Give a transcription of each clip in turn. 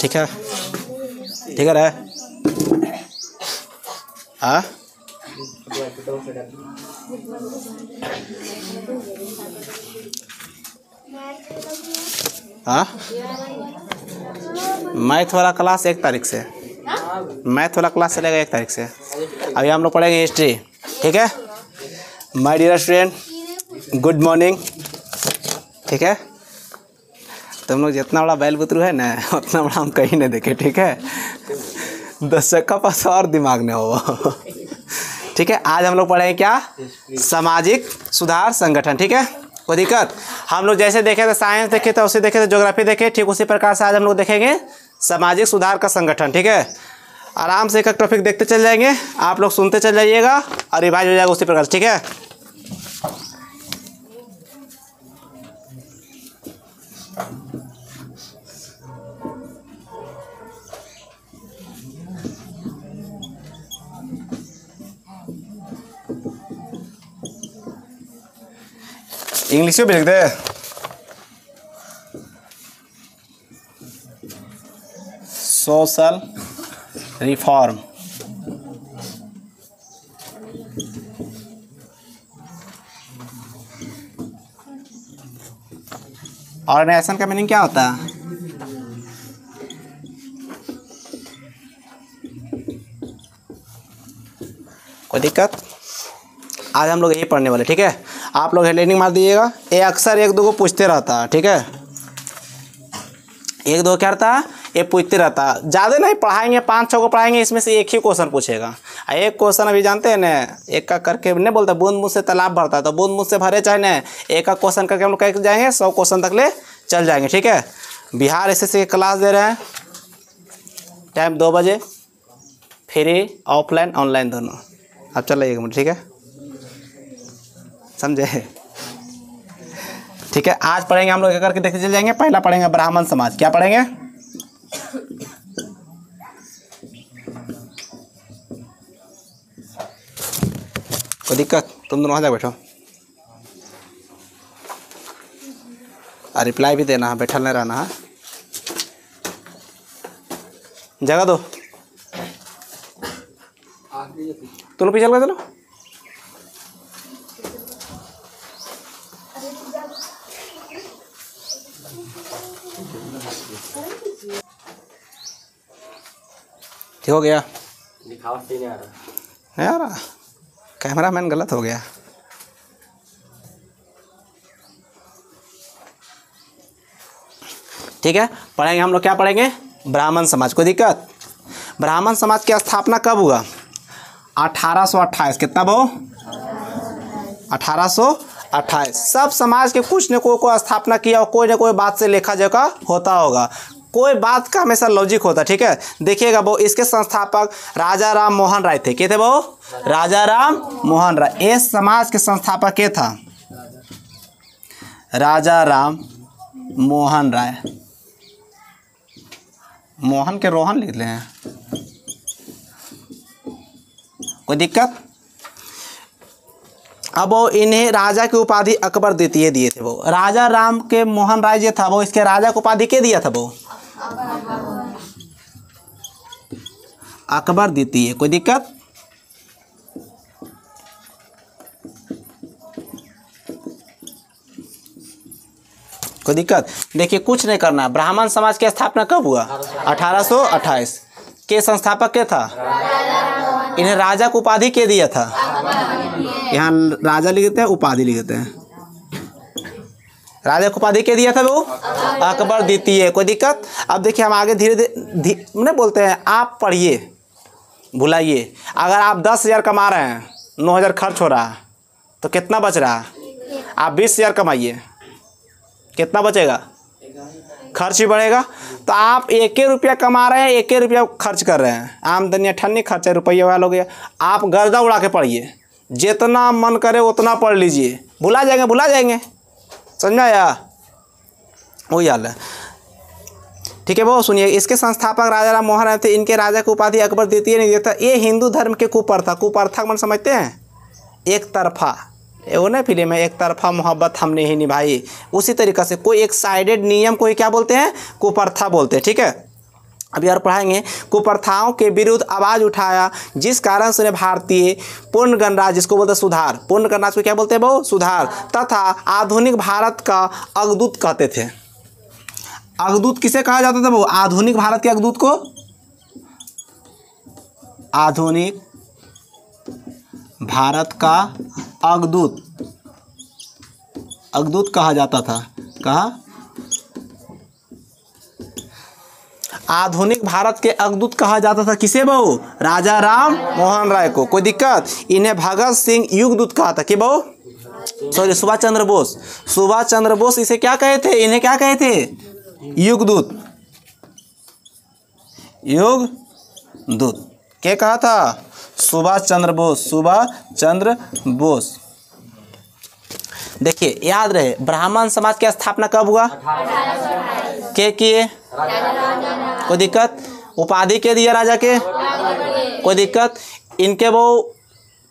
ठीक है, ठीक है हाँ हाँ। मैथ वाला क्लास 1 तारीख से, मैथ वाला क्लास चलेगा 1 तारीख से। अभी हम लोग पढ़ेंगे हिस्ट्री, ठीक है my dear student, good morning. ठीक है, तुम लोग जितना बड़ा बैल बुतरू है ना उतना बड़ा हम कहीं नहीं देखे, ठीक है 10 का पास और दिमाग नहीं हो। ठीक है, आज हम लोग पढ़ेंगे क्या, सामाजिक सुधार संगठन। ठीक है, कोई दिक्कत, हम लोग जैसे देखे थे साइंस देखे थे, उसे देखे थे ज्योग्राफी देखे, ठीक उसी प्रकार से आज हम लोग देखेंगे सामाजिक सुधार का संगठन। ठीक है, आराम से एक एक टॉपिक देखते चल जाएंगे, आप लोग सुनते चल जाइएगा और रिवाइज हो जाएगा उसी प्रकार से। ठीक है, इंग्लिश में भेज दे। सोशल रिफॉर्म, ऑर्गेनाइजेशन का मीनिंग क्या होता है, कोई दिक्कत। आज हम लोग यही पढ़ने वाले, ठीक है आप लोग हेडलाइनिंग मार दीजिएगा, ये अक्सर 1-2 को पूछते रहता है। ठीक है, 1-2 क्या रहता है, ये पूछते रहता है, ज़्यादा नहीं पढ़ाएंगे, 5-6 को पढ़ाएंगे, इसमें से एक ही क्वेश्चन पूछेगा। एक क्वेश्चन अभी जानते हैं ना, एक का करके नहीं बोलता, बूंद बूंद से तालाब भरता है, तो बूंद बूंद से भरे चाहे ना, एक का क्वेश्चन करके हम लोग कह जाएंगे 100 क्वेश्चन तक ले चल जाएंगे। ठीक है, बिहार एसएससी की क्लास दे रहे हैं, टाइम 2 बजे, फ्री ऑफलाइन ऑनलाइन दोनों, आप चल जाइएगा मुझे। ठीक है, समझे। ठीक है, आज पढ़ेंगे हम लोग करके देखते चल जाएंगे। पहला पढ़ेंगे ब्राह्मण समाज, क्या पढ़ेंगे, कोई दिक्कत, तुम दोनों वहाँ जाकर बैठो और रिप्लाई भी देना है, बैठल नहीं रहना है, जगह दो, तुम लोग पिछल गए, चलो ठीक हो गया। दिखावट नहीं आ रहा, नहीं आ रहा, कैमरा मैन गलत हो गया। ठीक है, पढ़ेंगे हम लोग क्या पढ़ेंगे, ब्राह्मण समाज, को दिक्कत। ब्राह्मण समाज की स्थापना कब हुआ, 1828, कितना बो 1828। सब समाज के कुछ न कोई को स्थापना किया और कोई न कोई बात से लेखा जोखा होता होगा, कोई बात का हमेशा लॉजिक होता है। ठीक है, देखिएगा वो इसके संस्थापक राजा राम मोहन राय थे, के थे वो राजा राम मोहन राय, इस समाज के संस्थापक के था राजा राम मोहन राय। मोहन के रोहन लिख ले हैं, कोई दिक्कत। अब वो इन्हें राजा की उपाधि अकबर द्वितीय दिए थे, वो राजा राम के मोहन राय जो था वो इसके राजा को उपाधि के दिया था, वो अकबर द्वितीय, कोई दिक्कत। कोई दिक्कत, देखिए कुछ नहीं करना। ब्राह्मण समाज की स्थापना कब हुआ, 1828, के संस्थापक के था, इन्हें राजा को उपाधि के दिया था, यहाँ राजा लिखते हैं उपाधि लिखते हैं, राजा को उपाधि के दिया था वो अकबर द्वितीय, कोई दिक्कत। अब देखिए हम आगे धीरे धीरे नहीं बोलते हैं, आप पढ़िए भुलाइए। अगर आप 10,000 कमा रहे हैं, 9,000 खर्च हो रहा है, तो कितना बच रहा है, आप 20,000 कमाइए, कितना बचेगा, खर्च ही बढ़ेगा। तो आप 1 रुपया कमा रहे हैं, 1 रुपया खर्च कर रहे हैं, आमदनी 98, खर्च रुपये वाला हो गया। आप गर्दा उड़ा के पढ़िए, जितना मन करे उतना पढ़ लीजिए, भुला जाएंगे, भुला जाएंगे, समझा या वही हाल है। ठीक है, वो सुनिए, इसके संस्थापक राजा राम मोहन राय थे, इनके राजा की उपाधि अकबर द्वितीय नहीं देता। ये हिंदू धर्म के कुप्रथा, कुप्रथा मन समझते हैं, एक तरफा वो ना फिल्म है एक तरफा मोहब्बत हमने ही निभाई। उसी तरीक़े से कोई एक साइडेड नियम को ही क्या बोलते हैं, कुप्रथा बोलते हैं। ठीक है, अभी और पढ़ाएंगे। कुप्रथाओं के विरुद्ध आवाज़ उठाया जिस कारण से उन्हें भारतीय पूर्ण गणराज्य, जिसको बोलते हैं सुधार, पूर्ण गणराज्य को क्या बोलते हैं वो सुधार, तथा आधुनिक भारत का अग्रदूत कहते थे। अग्रदूत किसे कहा जाता था वो? आधुनिक भारत के अग्रदूत को आधुनिक भारत का अग्रदूत कहा जाता था। कहा आधुनिक भारत के अग्रदूत कहा जाता था। किसे बहू? राजा राम मोहन राय को। कोई दिक्कत? इन्हें भगत सिंह युगदूत कहा था। कि बहू सॉरी सुभाष चंद्र बोस, सुभाष चंद्र बोस इसे क्या कहे थे, इन्हें क्या कहे थे? युगदूत। युगदूत क्या कहा था? सुभाष चंद्र बोस, सुभाष चंद्र बोस। देखिए याद रहे ब्राह्मण समाज की स्थापना कब हुआ? के किए? कोई दिक्कत? उपाधि के दिया राजा के? कोई दिक्कत? इनके वो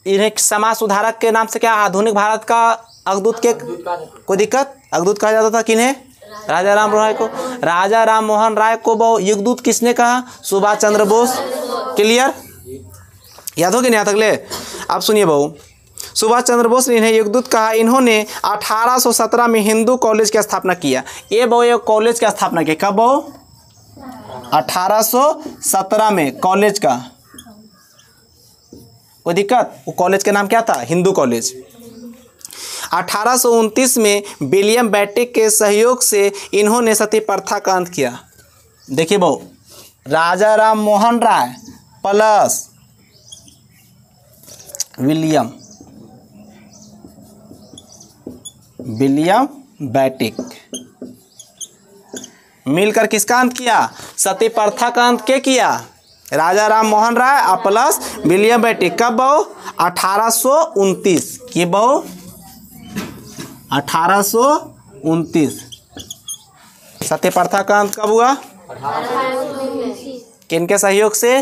इन्हें समाज सुधारक के नाम से क्या आधुनिक भारत का अग्रदूत के कोई दिक्कत? अग्रदूत कहा जाता था किन्हें? राजा राम राय को। राजा राम मोहन राय को वो युगदूत किसने कहा? सुभाष चंद्र बोस। क्लियर? याद हो गया यहाँ तक ले। अब सुनिए बहू, सुभाष चंद्र बोस ने इन्हें युगदूत कहा। इन्होंने 1817 में हिंदू कॉलेज की स्थापना किया। ये बहु ये कॉलेज की स्थापना की कब बहु? 1817 में कॉलेज का। कोई दिक्कत? वो कॉलेज का नाम क्या था? हिंदू कॉलेज। 1829 में विलियम बेंटिक के सहयोग से इन्होंने सती प्रथा का अंत किया। देखिए बहु, Raja Ram Mohan Roy plus William Bentinck मिलकर किसका अंत किया? सती प्रथा का अंत क्या किया? राजा राम मोहन राय और प्लस विलियम बेंटिक। कब बहु? 1829। कि बहु? 1829। सती प्रथा का अंत कब हुआ? किनके सहयोग से?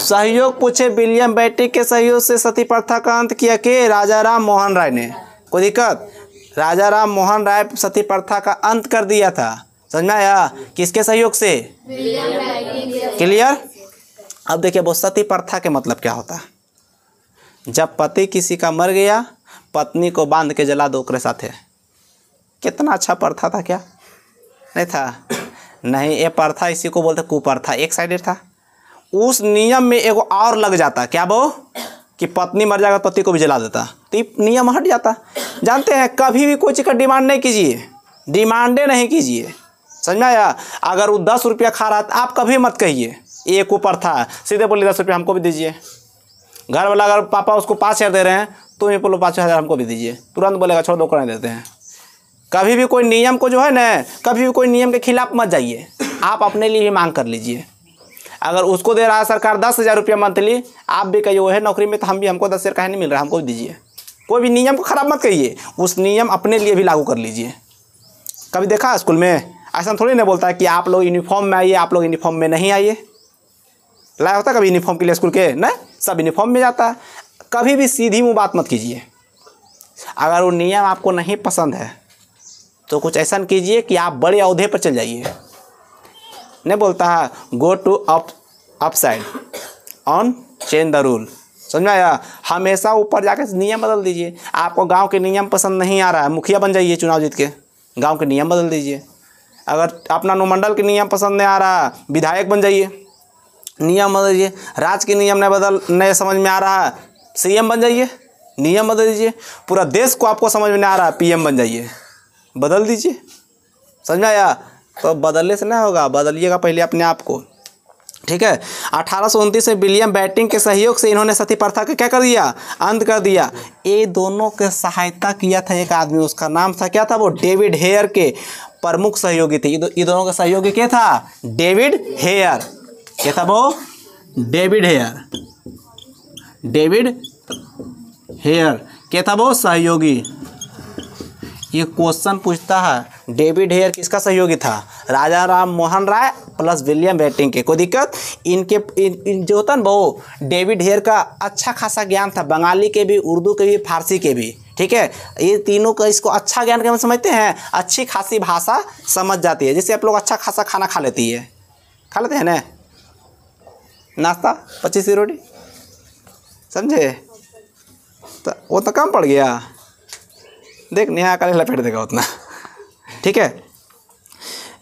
सहयोग पूछे, विलियम बेंटिक के सहयोग से सती प्रथा का अंत किया के राजा राम मोहन राय ने। कोई दिक्कत? राजा राम मोहन राय सती प्रथा का अंत कर दिया था। समझ में आया? किसके सहयोग से? क्लियर? अब देखिए वो सती प्रथा के मतलब क्या होता है? जब पति किसी का मर गया, पत्नी को बांध के जला दो के साथ है। कितना अच्छा प्रथा था क्या? नहीं था। नहीं, ये प्रथा इसी को बोलते कुप्रथा। एक साइडेड था। उस नियम में एगो और लग जाता क्या वो? कि पत्नी मर जाएगा पति को भी जला देता, तो नियम हट जाता। जानते हैं कभी भी कोई चीज़ का डिमांड नहीं कीजिए, डिमांडे नहीं कीजिए। समझ में आया? अगर वो 10 रुपया खा रहा है आप कभी मत कहिए ये कुप्रथा है, सीधे बोलिए 10 रुपया हमको भी दीजिए। घर वाला अगर पापा उसको 5000 दे रहे हैं तो ये बोलो 5000 हमको भी दीजिए, तुरंत बोलेगा छोड़ दो कराने देते हैं। कभी भी कोई नियम को जो है ना, कभी भी कोई नियम के खिलाफ मत जाइए, आप अपने लिए ही मांग कर लीजिए। अगर उसको दे रहा है सरकार 10,000 रुपया मंथली, आप भी कहिए वो है नौकरी में तो हम भी, हमको 10,000 कहीं नहीं मिल रहा, हमको दीजिए। कोई भी नियम को ख़राब मत कहिए, उस नियम अपने लिए भी लागू कर लीजिए। कभी देखा स्कूल में? ऐसा थोड़ी ना बोलता है कि आप लोग यूनिफॉर्म में आइए, आप लोग यूनिफॉर्म में नहीं आइए। लाया होता कभी यूनिफॉर्म के लिए स्कूल के? ना, सब यूनिफॉर्म में जाता है। कभी भी सीधी मुँह बात मत कीजिए। अगर वो नियम आपको नहीं पसंद है तो कुछ ऐसा कीजिए कि आप बड़े अहदे पर चल जाइए। नहीं बोलता है go to upside on change the rule. समझ में आया? हमेशा ऊपर जाकर नियम बदल दीजिए। आपको गांव के नियम पसंद नहीं आ रहा है, मुखिया बन जाइए, चुनाव जीत के गांव के नियम बदल दीजिए। अगर अपना अनुमंडल के नियम पसंद नहीं आ रहा, विधायक बन जाइए, नियम बदल दीजिए। राज्य के नियम नहीं समझ में आ रहा है, सीएम बन जाइए, नियम बदल दीजिए। पूरा देश को आपको समझ में नहीं आ रहा, पीएम बन जाइए, बदल दीजिए। समझ में आया? तो बदलने से ना होगा, बदलिएगा पहले अपने आप को। ठीक है, 1829 में विलियम बेंटिक के सहयोग से इन्होंने सती प्रथा का क्या कर दिया? अंत कर दिया। ये दोनों के सहायता किया था एक आदमी, उसका नाम था क्या था वो? डेविड हेयर के प्रमुख सहयोगी थे। ये दोनों का सहयोगी क्या था? David Hare. क्या था वो? David Hare. डेविड हेयर क्या था वो? सहयोगी। ये क्वेश्चन पूछता है डेविड हेयर किसका सहयोगी था? Raja Ram Mohan Roy plus William Bentinck के। कोई दिक्कत इनके जो होता ना वो डेविड हेयर का अच्छा खासा ज्ञान था, बंगाली के भी, उर्दू के भी, फारसी के भी, ठीक है। ये तीनों का इसको अच्छा ज्ञान के हम समझते हैं, अच्छी खासी भाषा समझ जाती है। जैसे आप लोग अच्छा खासा खाना खा लेती है, खा लेते हैं ना, नाश्ता 25 की रोटी, समझे, तो वो तो कम पड़ गया, देख नेहा का लपेट देगा उतना, ठीक है।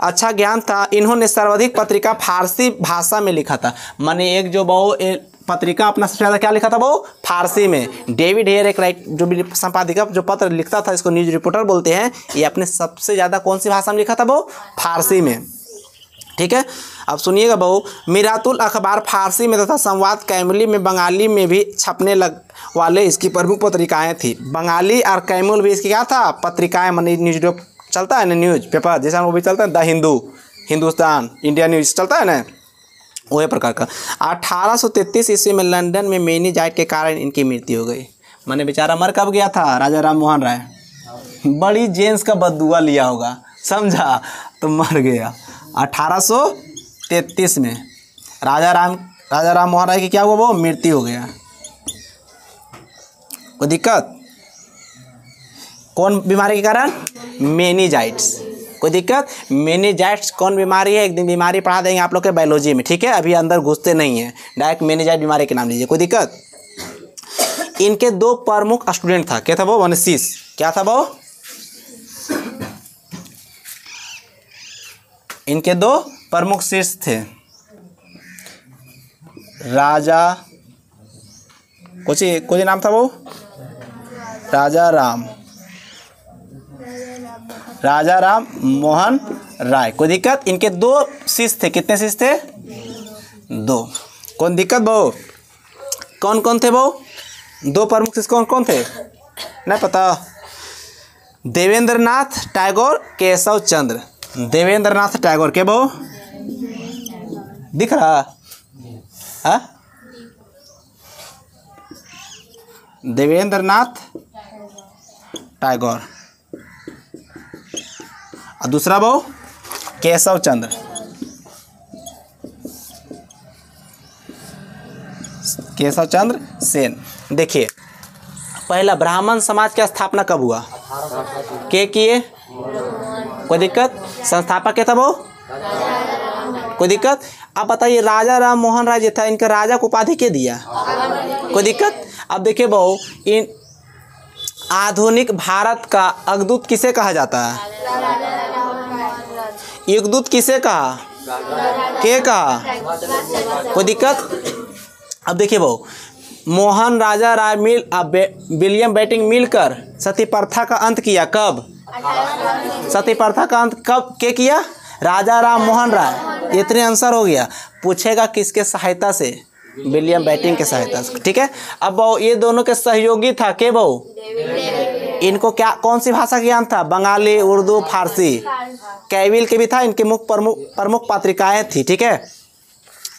अच्छा ज्ञान था, इन्होंने सर्वाधिक पत्रिका फारसी भाषा में लिखा था, माने एक जो बहु पत्रिका अपना सबसे ज़्यादा क्या लिखा था वो फारसी में। डेविड हेयर एक राइट जो भी संपादिका जो पत्र लिखता था, इसको न्यूज़ रिपोर्टर बोलते हैं, ये अपने सबसे ज़्यादा कौन सी भाषा में लिखा था वो फारसी में, ठीक है। अब सुनिएगा बहू, मिरातुल अखबार फारसी में तथा संवाद कैमुली में बंगाली में भी छपने लग वाले इसकी प्रमुख पत्रिकाएं थी। बंगाली और कैमुल भी इसकी क्या था पत्रिकाएं, मानी न्यूज चलता है ना न्यूज पेपर, जैसा वो भी चलता है the Hindu, Hindustan, India news चलता है ना, वही प्रकार का। 1833 ईस्वी में लंदन में मेनिंजाइट के कारण इनकी मृत्यु हो गई। मैंने बेचारा मर कब गया था राजा राम मोहन राय, बड़ी जेम्स का बदुआ लिया होगा, समझा, तो मर गया 1833 में। राजा राम मोहन राय की क्या हुआ वो मृत्यु हो गया। वो दिक्कत कौन बीमारी के कारण, मेनिंजाइट्स। कोई दिक्कत, मेनिंजाइट्स कौन बीमारी है, एक दिन बीमारी पढ़ा देंगे आप लोग के बायोलॉजी में, ठीक है, अभी अंदर घुसते नहीं है, डायरेक्ट मेनिंजाइट बीमारी के नाम लीजिए। कोई दिक्कत, इनके दो प्रमुख स्टूडेंट था, क्या था वो वनशीष, क्या था वो, इनके दो प्रमुख शिष्य थे, राजा कुछ नाम था वो राजा राम मोहन राय। कोई दिक्कत, इनके दो शिष्य थे, कितने शिष्य थे, दो। कौन दिक्कत बहु, कौन कौन थे बहु, दो प्रमुख शिष्य कौन कौन थे, नहीं पता। देवेंद्रनाथ टैगोर, केशव चंद्र, देवेंद्रनाथ टैगोर के बहु दिख रहा है, देवेंद्रनाथ टैगोर, और दूसरा बहु केशव चंद्र। केशव चंद्र सेन। देखिए पहला ब्राह्मण समाज की स्थापना कब हुआ, के किए, कोई दिक्कत, संस्थापक क्या था वो, कोई दिक्कत। अब बताइए राजा राम मोहन राय जो था इनका राजा को उपाधि क्या दिया, कोई दिक्कत। अब देखिए बहू, इन आधुनिक भारत का अग्रदूत किसे कहा जाता है, अग्रदूत किसे कहा, के कहा, कोई दिक्कत। अब देखिए बहू, मोहन राजा राय मिल विलियम बेंटिक मिलकर सती प्रथा का अंत किया, कब, सती प्रथा का अंत कब के किया, राजा राम मोहन राय। इतने आंसर हो गया, पूछेगा किसके सहायता से, विलियम बेंटिक के सहायता से, ठीक है। अब ये दोनों के सहयोगी था के बहु, इनको क्या कौन सी भाषा ज्ञान था, बंगाली, उर्दू, फारसी, कैविल के भी था, इनके मुख्य प्रमुख पत्रिकाएं थी, ठीक है।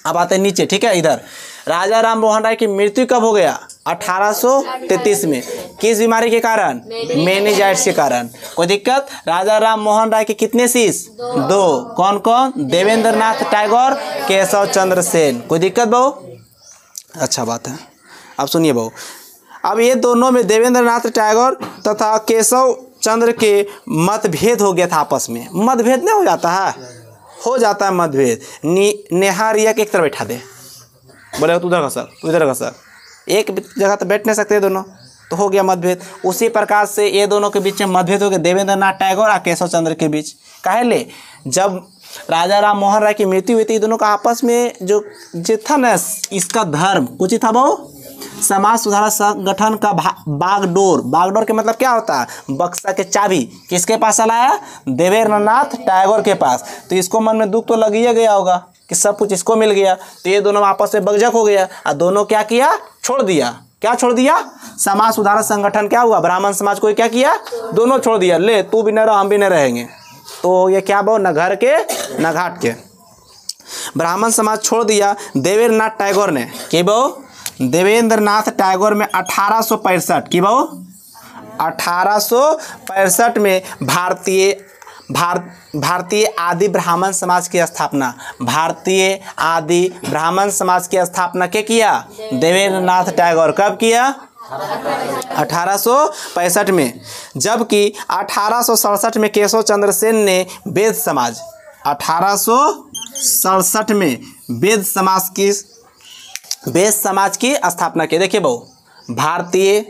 अब आते नीचे, ठीक है, इधर राजा राम मोहन राय की मृत्यु कब हो गया, 1833 में, किस बीमारी के कारण, मेनिंजाइट्स के कारण। कोई दिक्कत, राजा राम मोहन राय के कितने शिष्य, दो, कौन कौन, देवेंद्रनाथ टैगोर, केशव चंद्र सेन। कोई दिक्कत बहू, अच्छा बात है। अब सुनिए बहू, अब ये दोनों में देवेंद्रनाथ टैगोर तथा केशव चंद्र के मतभेद हो गया था आपस में, मतभेद नहीं हो जाता है, हो जाता है मतभेद, नेहारिया के एक तरफ बैठा दे, बोले तू उधर घसर, तू इधर घसर, एक जगह तो बैठ नहीं सकते दोनों, तो हो गया मतभेद। उसी प्रकार से ये दोनों के बीच में मतभेद हो गया, देवेंद्रनाथ टैगोर और केशव चंद्र के बीच, काहे ले, जब राजा राम मोहन राय की मृत्यु हुई थी, दोनों का आपस में जो था ना, इसका धर्म कुछ ही था वो, समाज सुधार संगठन का बागडोर, बागडोर के मतलब क्या होता है, बक्सा के चाबी किसके पास चला है, देवेंद्रनाथ टैगोर के पास। तो इसको मन में दुख तो लग ही गया होगा कि सब कुछ इसको मिल गया, तो ये दोनों आपस में बकझक हो गया, और दोनों क्या किया, छोड़ दिया, क्या छोड़ दिया, समाज सुधारक संगठन क्या हुआ, ब्राह्मण समाज को क्या किया, दोनों छोड़ दिया, ले तू भी न रहो हम भी न रहेंगे। तो ये क्या बहु, न घर के न घाट के, ब्राह्मण समाज छोड़ दिया देवेंद्रनाथ टैगोर ने, कि बहु देवेंद्रनाथ टैगोर में 1865, कि बहु 1865 में भारतीय भारतीय आदि ब्राह्मण समाज की स्थापना, भारतीय आदि ब्राह्मण समाज की स्थापना क्या किया? देवेंद्रनाथ टैगोर। कब किया? 1865 में। जबकि 1867 में केशव चंद्र सेन ने वेद समाज, 1867 में वेद समाज की स्थापना की। देखिए बहू, भारतीय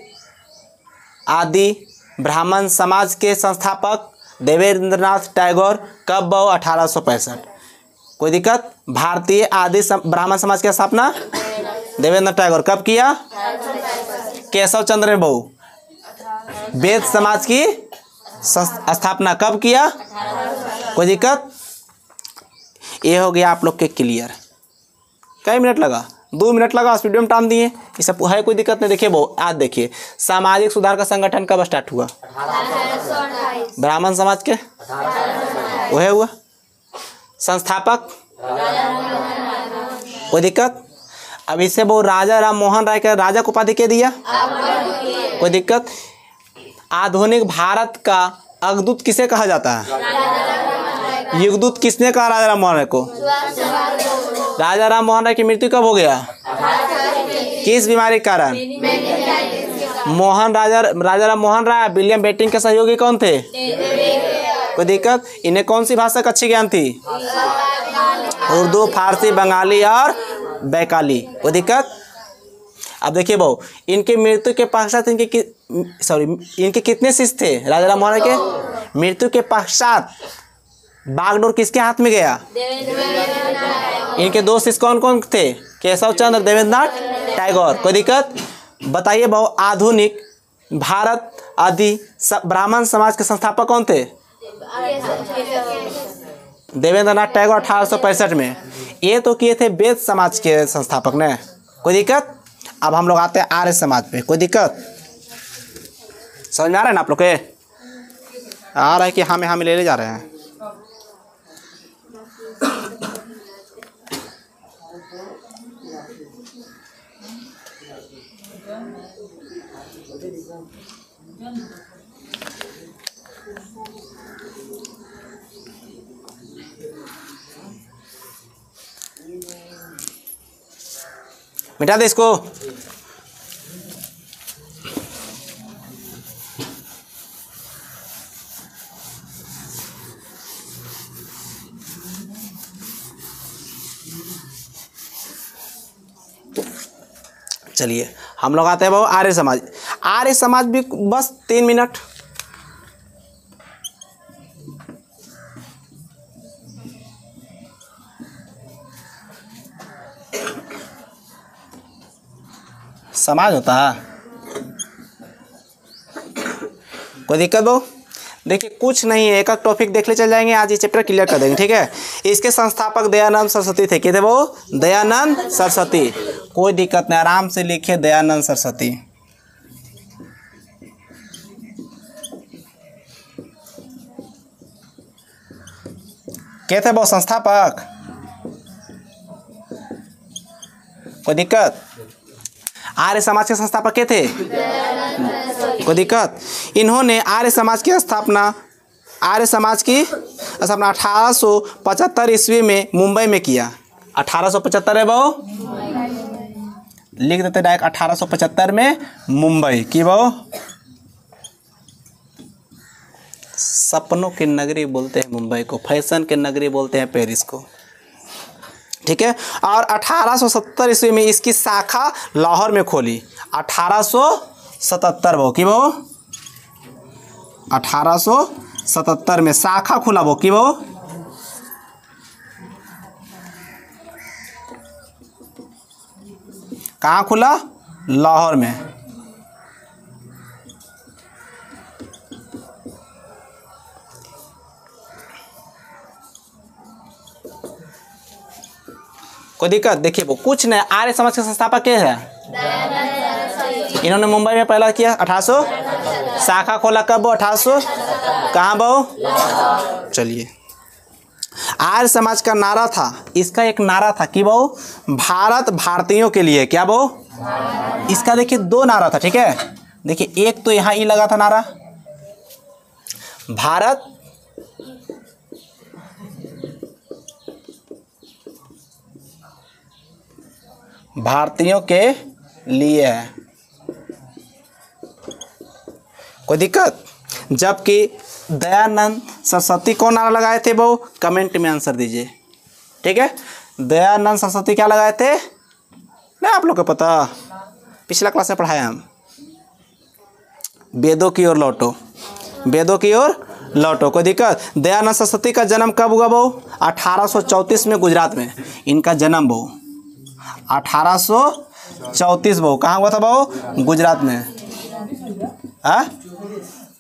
आदि ब्राह्मण समाज के संस्थापक देवेंद्रनाथ टैगोर कब बहू? 1865। कोई दिक्कत? भारतीय आदि ब्राह्मण समाज की स्थापना देवेंद्रनाथ टैगोर कब किया? केशव चंद्र ने बहू। वेद समाज की स्थापना कब किया? कोई दिक्कत? ये हो गया आप लोग के क्लियर। कई मिनट लगा? 2 मिनट लगा। वीडियो में टाइम दिए, ये सब है, कोई दिक्कत नहीं। देखिए बहुत आज देखिए, सामाजिक सुधार का संगठन कब स्टार्ट हुआ? ब्राह्मण समाज के वह हुआ संस्थापक। कोई दिक्कत? अब इससे वो राजा राम मोहन राय का राजा को उपाधि क्या दिया? कोई दिक्कत? आधुनिक भारत का अग्रदूत किसे कहा जाता है? युगदूत किसने कहा राजा राम मोहन राय को? राजा राम मोहन राय की मृत्यु कब हो गया? किस बीमारी के कारण? राजा राम मोहन राय विलियम बेंटिक के सहयोगी कौन थे? कोई दिक्कत? इन्हें कौन सी भाषा का अच्छी ज्ञान थी? उर्दू, फारसी, बंगाली और बैकाली। कोई दिक्कत? अब देखिए बहु, इनके मृत्यु के पश्चात इनके कितने शिष्य थे राजा राम मोहन के? मृत्यु के पश्चात बागडोर किसके हाथ में गया? इनके 2 शिष्य कौन कौन थे? केशव चंद्र, देवेंद्रनाथ टैगोर। कोई दिक्कत? बताइए बहु, आधुनिक भारत आदि ब्राह्मण समाज के संस्थापक कौन थे? देवेंद्रनाथ टैगोर 1865 में। ये तो किए थे वेद समाज के संस्थापक ने। कोई दिक्कत? अब हम लोग आते हैं आर्य समाज पे। कोई दिक्कत? समझ में आ रहा है ना आप लोग के? आ रहा है कि हाँ में ले जा रहे हैं? मिटा दे इसको। चलिए हम लोग आते हैं बाबू आर्य समाज। आर्य समाज भी बस 3 मिनट। समाज होता है। कोई दिक्कत हो? देखिए कुछ नहीं है, एक एक टॉपिक देख ले चल जाएंगे, आज ये चैप्टर क्लियर कर देंगे, ठीक है? इसके संस्थापक दयानंद सरस्वती थे। कितने वो? दयानंद सरस्वती। कोई दिक्कत नहीं, आराम से लिखिए दयानंद सरस्वती। कहते वो संस्थापक। कोई दिक्कत? आर्य समाज के संस्थापक के थे। कोई दिक्कत? इन्होंने आर्य समाज की स्थापना 1875 ईस्वी में मुंबई में किया। 1875 है बहू, लिख देते डायरेक्ट 1875 में मुंबई की। बहू सपनों की नगरी बोलते हैं मुंबई को, फैशन की नगरी बोलते हैं पेरिस को, ठीक है? और 1870 ईस्वी में इसकी शाखा लाहौर में खोली। 1877 वो की वो 1877 में शाखा खुला। वो की वो कहाँ खुला? लाहौर में। कोई दिक्कत? देखिए वो कुछ नहीं, आर्य समाज के संस्थापक क्या है? इन्होंने मुंबई में पहला किया 1800, शाखा खोला कब वो? 1800 कहाँ बहू? चलिए, आर्य समाज का नारा था, इसका एक नारा था कि बहू भारत भारतीयों के लिए। क्या बहू? इसका देखिए 2 नारा था, ठीक है? देखिए एक तो यहाँ ई लगा था नारा, भारत भारतीयों के लिए है, कोई दिक्कत। जबकि दयानंद सरस्वती को नारा लगाए थे वो कमेंट में आंसर दीजिए, ठीक है। दयानंद सरस्वती क्या लगाए थे ना, आप लोग को पता, पिछला क्लास में पढ़ाया हम। वेदों की ओर लौटो, वेदों की ओर लौटो, कोई दिक्कत। दयानंद सरस्वती का जन्म कब हुआ बो? 1834 में गुजरात में इनका जन्म बो, 1834 बो। कहाँ हुआ था बो? गुजरात में। आ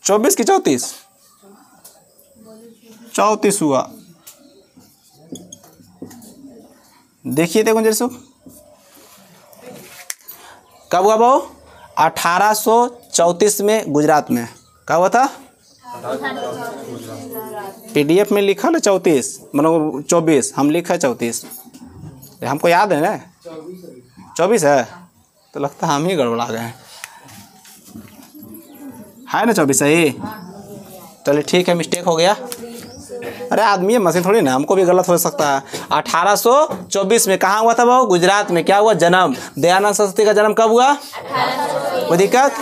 34 हुआ। देखिए देखो जैसो कब हुआ बो? 1834 में गुजरात में। कब हुआ था? PDF में लिखा ना 34, मतलब 24, हम लिखा 34, हमको याद है ना 24 है, तो लगता हम ही गड़बड़ा गए है ना। 24 सही, चलिए ठीक है, मिस्टेक हो गया। अरे आदमी है, मशीन थोड़ी ना, हमको भी गलत हो सकता है। 1824 में कहाँ हुआ था वो? गुजरात में। क्या हुआ? जन्म। दयानंद सरस्वती का जन्म कब हुआ? कोई दिक्कत।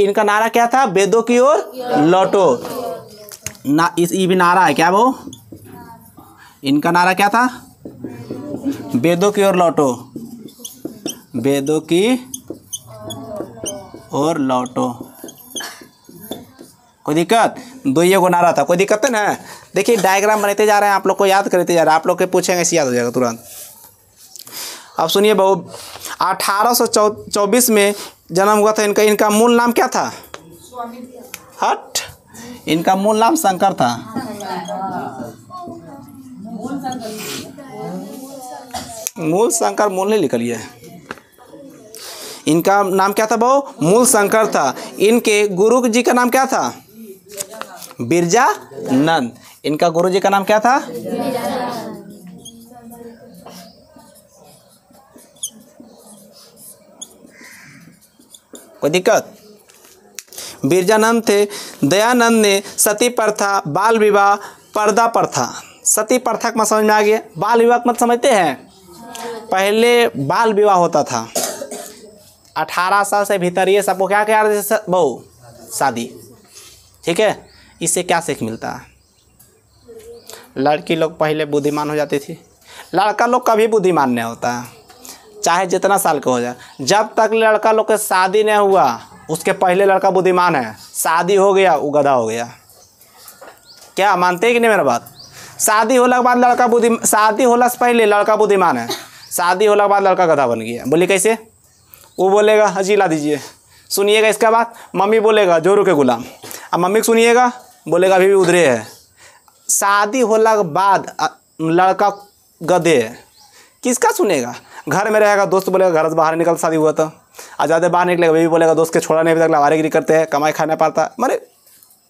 इनका नारा क्या था? वेदों की ओर लौटो ना, इस ये भी नारा है क्या वो? इनका नारा क्या था? वेदों की ओर लौटो, वेदों की ओर लौटो, कोई दिक्कत। दो ये गो नारा था, कोई दिक्कत है ना। देखिए डायग्राम बनाते जा रहे हैं, आप लोग को याद करते जा रहे हैं, आप लोग के पूछेंगे ऐसे याद हो जाएगा तुरंत। अब सुनिए बहू, 1824 में जन्म हुआ था इनका। इनका मूल नाम क्या था? हट, इनका मूल नाम शंकर था। मूल शंकर, मूल नहीं लिख लिया। इनका नाम क्या था बहू? मूल शंकर था। इनके गुरु जी का नाम क्या था? बिरजा नंद। इनका गुरु जी का नाम क्या था? कोई दिक्कत, बिरजानंद थे। दयानंद ने सती प्रथा, बाल विवाह, पर्दा प्रथा, सती प्रथा का मत समझ में आ गया, बाल विवाह मत समझते हैं। पहले बाल विवाह होता था, 18 साल से भीतर ये सबको क्या कह रहे थे बहू? शादी, ठीक है। इससे क्या सीख मिलता है? लड़की लोग पहले बुद्धिमान हो जाती थी, लड़का लोग कभी बुद्धिमान नहीं होता है, चाहे जितना साल का हो जाए। जब तक लड़का लोग के शादी नहीं हुआ, उसके पहले लड़का बुद्धिमान है, शादी हो गया वो गधा हो गया। क्या मानते हैं कि नहीं मेरा बात? शादी होला के बाद लड़का बुद्धिमान, शादी होला से पहले लड़का बुद्धिमान है, शादी होला के बाद लड़का गधा बन गया। बोली कैसे? वो बोलेगा हजी ला दीजिए, सुनिएगा इसका बात, मम्मी बोलेगा जोरू के गुलाम, अब मम्मी को सुनिएगा बोलेगा अभी भी उधरे है। शादी होला के बाद लड़का गधे है, किसका सुनेगा? घर में रहेगा, दोस्त बोलेगा घर से बाहर निकल, शादी हुआ तो आज़ाद बाहर निकलेगा, बेबी बोलेगा दोस्त के छोड़ा नहीं, अभी तक लावारिगिरी करते हैं, कमाई खाना पाता, मारे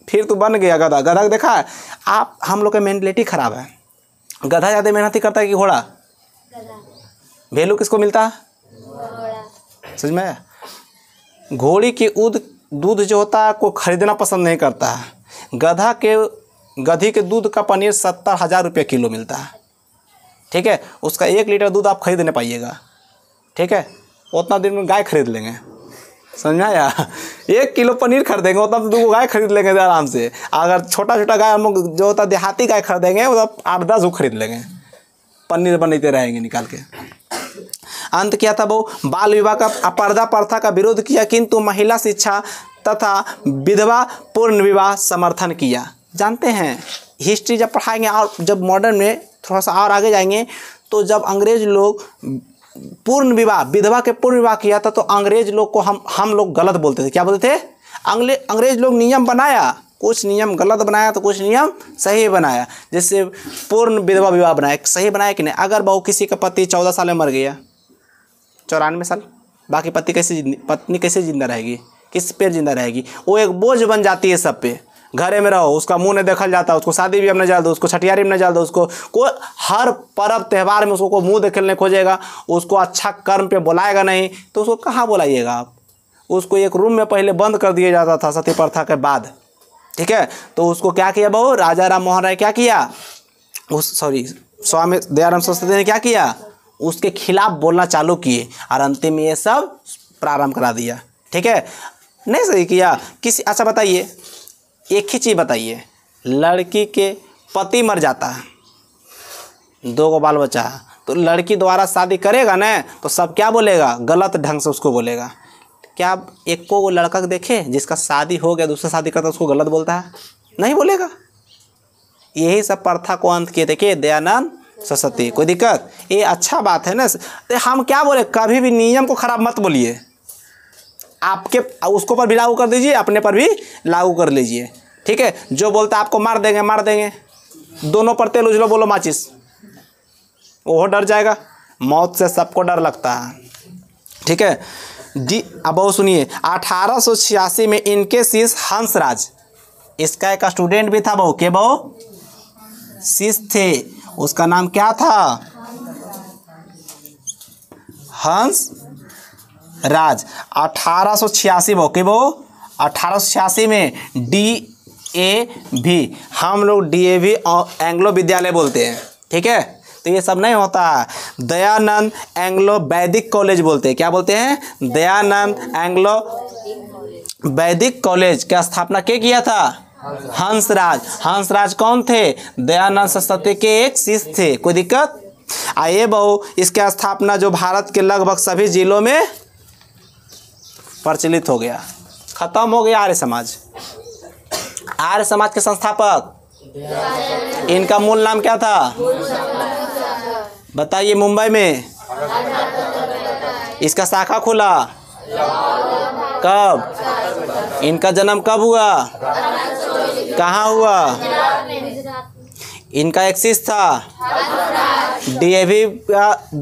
फिर तो बन गया गधा। गधा देखा है आप, हम लोग का मेंटलिटी ख़राब है। गधा ज़्यादा मेहनत ही करता है कि घोड़ा? वैल्यू किसको मिलता है? समझ में? घोड़ी की दूध जो होता है कोई खरीदना पसंद नहीं करता है। गधी के दूध का पनीर 70,000 रुपये किलो मिलता है, ठीक है। उसका 1 लीटर दूध आप खरीद नहीं पाइएगा, ठीक है। उतना दिन में गाय खरीद लेंगे, समझा या 1 किलो पनीर खरीदेंगे, उतना तो 2 गाय खरीद लेंगे आराम से। अगर छोटा छोटा गाय हम लोग जो होता है देहाती गाय खरीदेंगे, वो 8-10 वो खरीद लेंगे, पनीर बनाते रहेंगे निकाल के। अंत क्या था वो? बाल विवाह का, पर्दा प्रथा का विरोध किया, किंतु महिला शिक्षा तथा विधवा पूर्ण विवाह समर्थन किया। जानते हैं हिस्ट्री जब पढ़ाएंगे और जब मॉडर्न में थोड़ा सा और आगे जाएंगे, तो जब अंग्रेज लोग पूर्ण विवाह, विधवा के पूर्ण विवाह किया था, तो अंग्रेज लोग को हम लोग गलत बोलते थे। क्या बोलते थे? अंग्रेज लोग नियम बनाया, कुछ नियम गलत बनाया तो कुछ नियम सही बनाया। जैसे पूर्ण विधवा विवाह बनाया, सही बनाया कि नहीं? अगर बहू किसी का पति 14 साल में मर गया, 94 साल, बाकी पत्नी कैसे जिंदा रहेगी? किस पे जिंदा रहेगी? वो एक बोझ बन जाती है सब पे। घरे में रहो, उसका मुंह नहीं देखल जाता, उसको शादी भी अब नहीं जाल दो, उसको छठियारी में नहीं जाल दो, उसको कोई हर पर्व त्यौहार में उसको कोई मुँह देखने खोजेगा, उसको अच्छा कर्म पे बुलाएगा नहीं, तो उसको कहाँ बुलाइएगा आप? उसको एक रूम में पहले बंद कर दिया जाता था सती प्रथा के बाद, ठीक है। तो उसको क्या किया बहू? राजा राम मोहन राय क्या किया? स्वामी दयानंद सरस्वती ने क्या किया? उसके खिलाफ बोलना चालू किए और अंतिम में ये सब प्रारंभ करा दिया। ठीक है, नहीं सही किया किसी। अच्छा बताइए, एक ही चीज़ बताइए, लड़की के पति मर जाता है, दो को बाल बचा है, तो लड़की द्वारा शादी करेगा ना, तो सब क्या बोलेगा, गलत ढंग से उसको बोलेगा। क्या आप एक को वो लड़का देखे जिसका शादी हो गया दूसरा शादी करता उसको गलत बोलता है? नहीं बोलेगा। यही सब प्रथा को अंत किए थे कि दयानंद सरस्वती। कोई दिक्कत, ये अच्छा बात है ना। हम क्या बोले, कभी भी नियम को खराब मत बोलिए, आपके उसको पर भी लागू कर दीजिए, अपने पर भी लागू कर लीजिए। ठीक है, जो बोलता है आपको मार देंगे मार देंगे, दोनों पर तेल उजलो बोलो माचिस, वो डर जाएगा। मौत से सबको डर लगता है। ठीक है जी, अब वो सुनिए, 1886 में इनके शिष्य हंस राज, इसका एक स्टूडेंट भी था, बहु के बहु शिष्य थे, उसका नाम क्या था, हंस राज। 1886 बहु के बहु 1886 में DAV, हम लोग DAV एंग्लो विद्यालय बोलते हैं। ठीक है, तो ये सब नहीं होता, दयानंद एंग्लो वैदिक कॉलेज बोलते हैं। क्या बोलते हैं, दयानंद एंग्लो वैदिक कॉलेज का स्थापना क्या किया था, हंसराज। हंसराज कौन थे, दयानंद सरस्वती के एक शिष्य थे। कोई दिक्कत। आइए बहु, इसका स्थापना जो भारत के लगभग सभी जिलों में प्रचलित हो गया। खत्म हो गया आर्य समाज। आर्य समाज के संस्थापक, इनका मूल नाम क्या था बताइए, मुंबई में इसका शाखा खुला कब, इनका जन्म कब हुआ, कहाँ हुआ, इनका एक शिष्य था,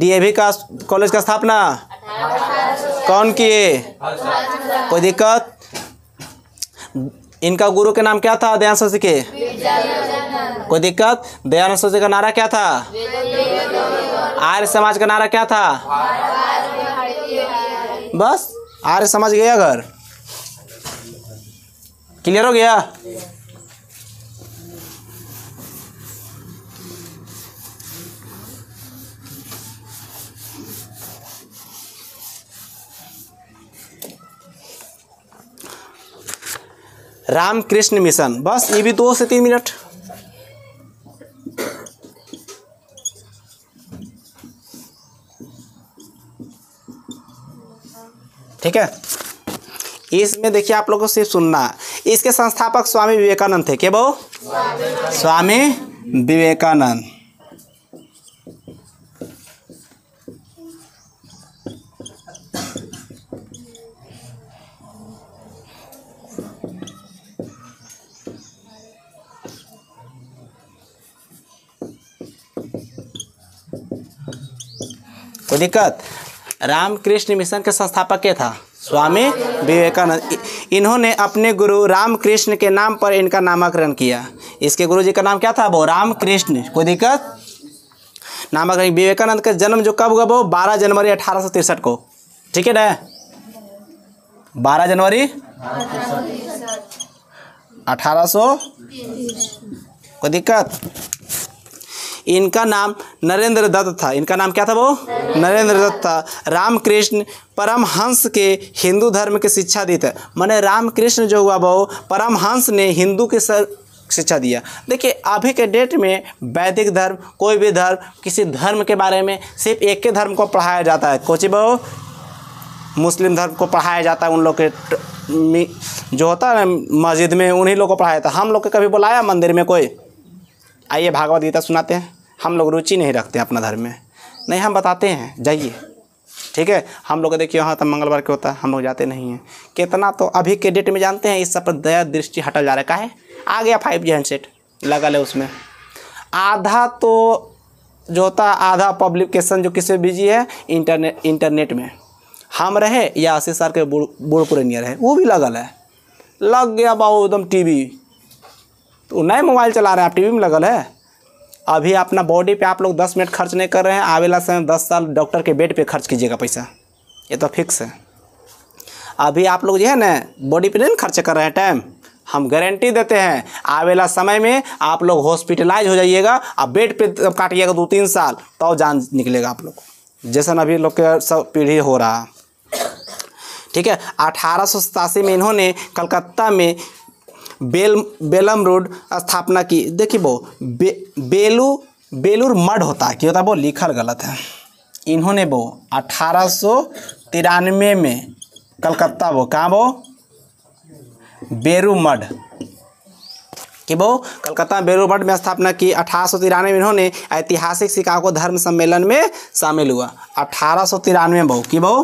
DAV का कॉलेज का स्थापना कौन किए, कोई दिक्कत। इनका गुरु के नाम क्या था, दयानंद सरस्वती के, कोई दिक्कत। दयानंद सरस्वती का नारा क्या था, आर्य समाज का नारा क्या था, बस आर्य समाज गया घर, क्लियर हो गया। रामकृष्ण मिशन, बस ये भी 2 से 3 मिनट। ठीक है, इसमें देखिए आप लोगों को सिर्फ सुनना। इसके संस्थापक स्वामी विवेकानंद थे। क्या बहु, स्वामी विवेकानंद। कोई दिक्कत। रामकृष्ण मिशन के संस्थापक क्या था, स्वामी विवेकानंद। इन्होंने अपने गुरु रामकृष्ण के नाम पर इनका नामकरण किया। इसके गुरुजी का नाम क्या था, वो रामकृष्ण। कोई दिक्कत, नामकरण। विवेकानंद का जन्म जो कब हुआ, वो 12 जनवरी 1863 को। ठीक है ना, 12 जनवरी 1800। कोई दिक्कत। इनका नाम नरेंद्र दत्त था। इनका नाम क्या था, वो नरेंद्र दत्त था। रामकृष्ण परमहंस के हिंदू धर्म की शिक्षा दी था। माने रामकृष्ण जो हुआ, वो परमहंस ने हिंदू के शिक्षा दिया। देखिए अभी के डेट में वैदिक धर्म, कोई भी धर्म, किसी धर्म के बारे में सिर्फ एक के धर्म को पढ़ाया जाता है। कोची बहु, मुस्लिम धर्म को पढ़ाया जाता है। उन लोग के जो होता है ना मस्जिद में, उन्हीं लोग को पढ़ाया जाता है। हम लोग के कभी बुलाया मंदिर में कोई, आइए भागवत गीता सुनाते हैं? हम लोग रुचि नहीं रखते अपना धर्म में। नहीं, हम बताते हैं, जाइए। ठीक है, हम लोग देखिए वहाँ तब मंगलवार के होता है, हम लोग जाते नहीं हैं। कितना तो अभी के डेट में जानते हैं, इस सब पर दया दृष्टि हटा जा रहा है। आ गया 5G हैंडसेट लगा ले, उसमें आधा तो जो होता है, आधा पब्लिकेशन जो किसमें बिजी है, इंटरनेट में। हम रहे या 80 साल के बूढ़ पुरानिया रहे, वो भी लगल है। लग गया बाबू एकदम TV, तो नए मोबाइल चला रहे हैं आप, TV में लगल है। अभी अपना बॉडी पे आप लोग 10 मिनट खर्च नहीं कर रहे हैं, आवेला समय 10 साल डॉक्टर के बेड पे खर्च कीजिएगा पैसा, ये तो फिक्स है। अभी आप लोग जो है ना बॉडी पे नहीं खर्च कर रहे हैं टाइम, हम गारंटी देते हैं आवेला समय में आप लोग हॉस्पिटलाइज हो जाइएगा, आप बेड पे काटिएगा 2-3 साल, तो जान निकलेगा आप लोग। जैसा अभी लोग के सब पीढ़ी हो रहा, ठीक है। 1887 में इन्होंने कलकत्ता में बेलम रोड स्थापना की। देखिए वो बेलूर मठ होता है, क्यों होता है वो लिखल गलत है। इन्होंने वो 1893 में कलकत्ता वो कहाँ वो बेरू मठ कि वो कलकत्ता बेरू मठ में स्थापना की। 1893 में इन्होंने ऐतिहासिक शिकागो धर्म सम्मेलन में शामिल हुआ। 1893 वो कि वो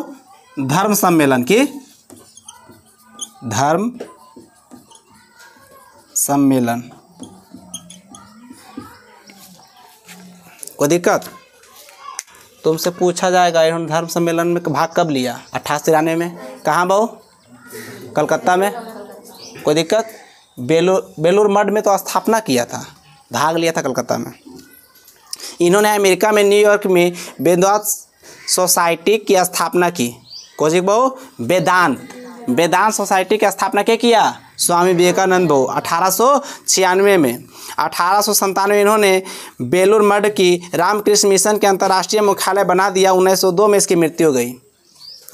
धर्म सम्मेलन की कोई दिक्कत तुमसे पूछा जाएगा इन्होंने धर्म सम्मेलन में भाग कब लिया, 1893 में। कहाँ बहु कलकत्ता में, कोई दिक्कत। बेलूर मठ में तो स्थापना किया था, भाग लिया था कलकत्ता में। इन्होंने अमेरिका में न्यूयॉर्क में वेदांत सोसाइटी की स्थापना की। कोशिक बहु वेदांत सोसाइटी की स्थापना क्या किया स्वामी विवेकानंद बहु 1896 में। 1897 इन्होंने बेलूर मठ की रामकृष्ण मिशन के अंतर्राष्ट्रीय मुख्यालय बना दिया। 1902 में इसकी मृत्यु हो गई।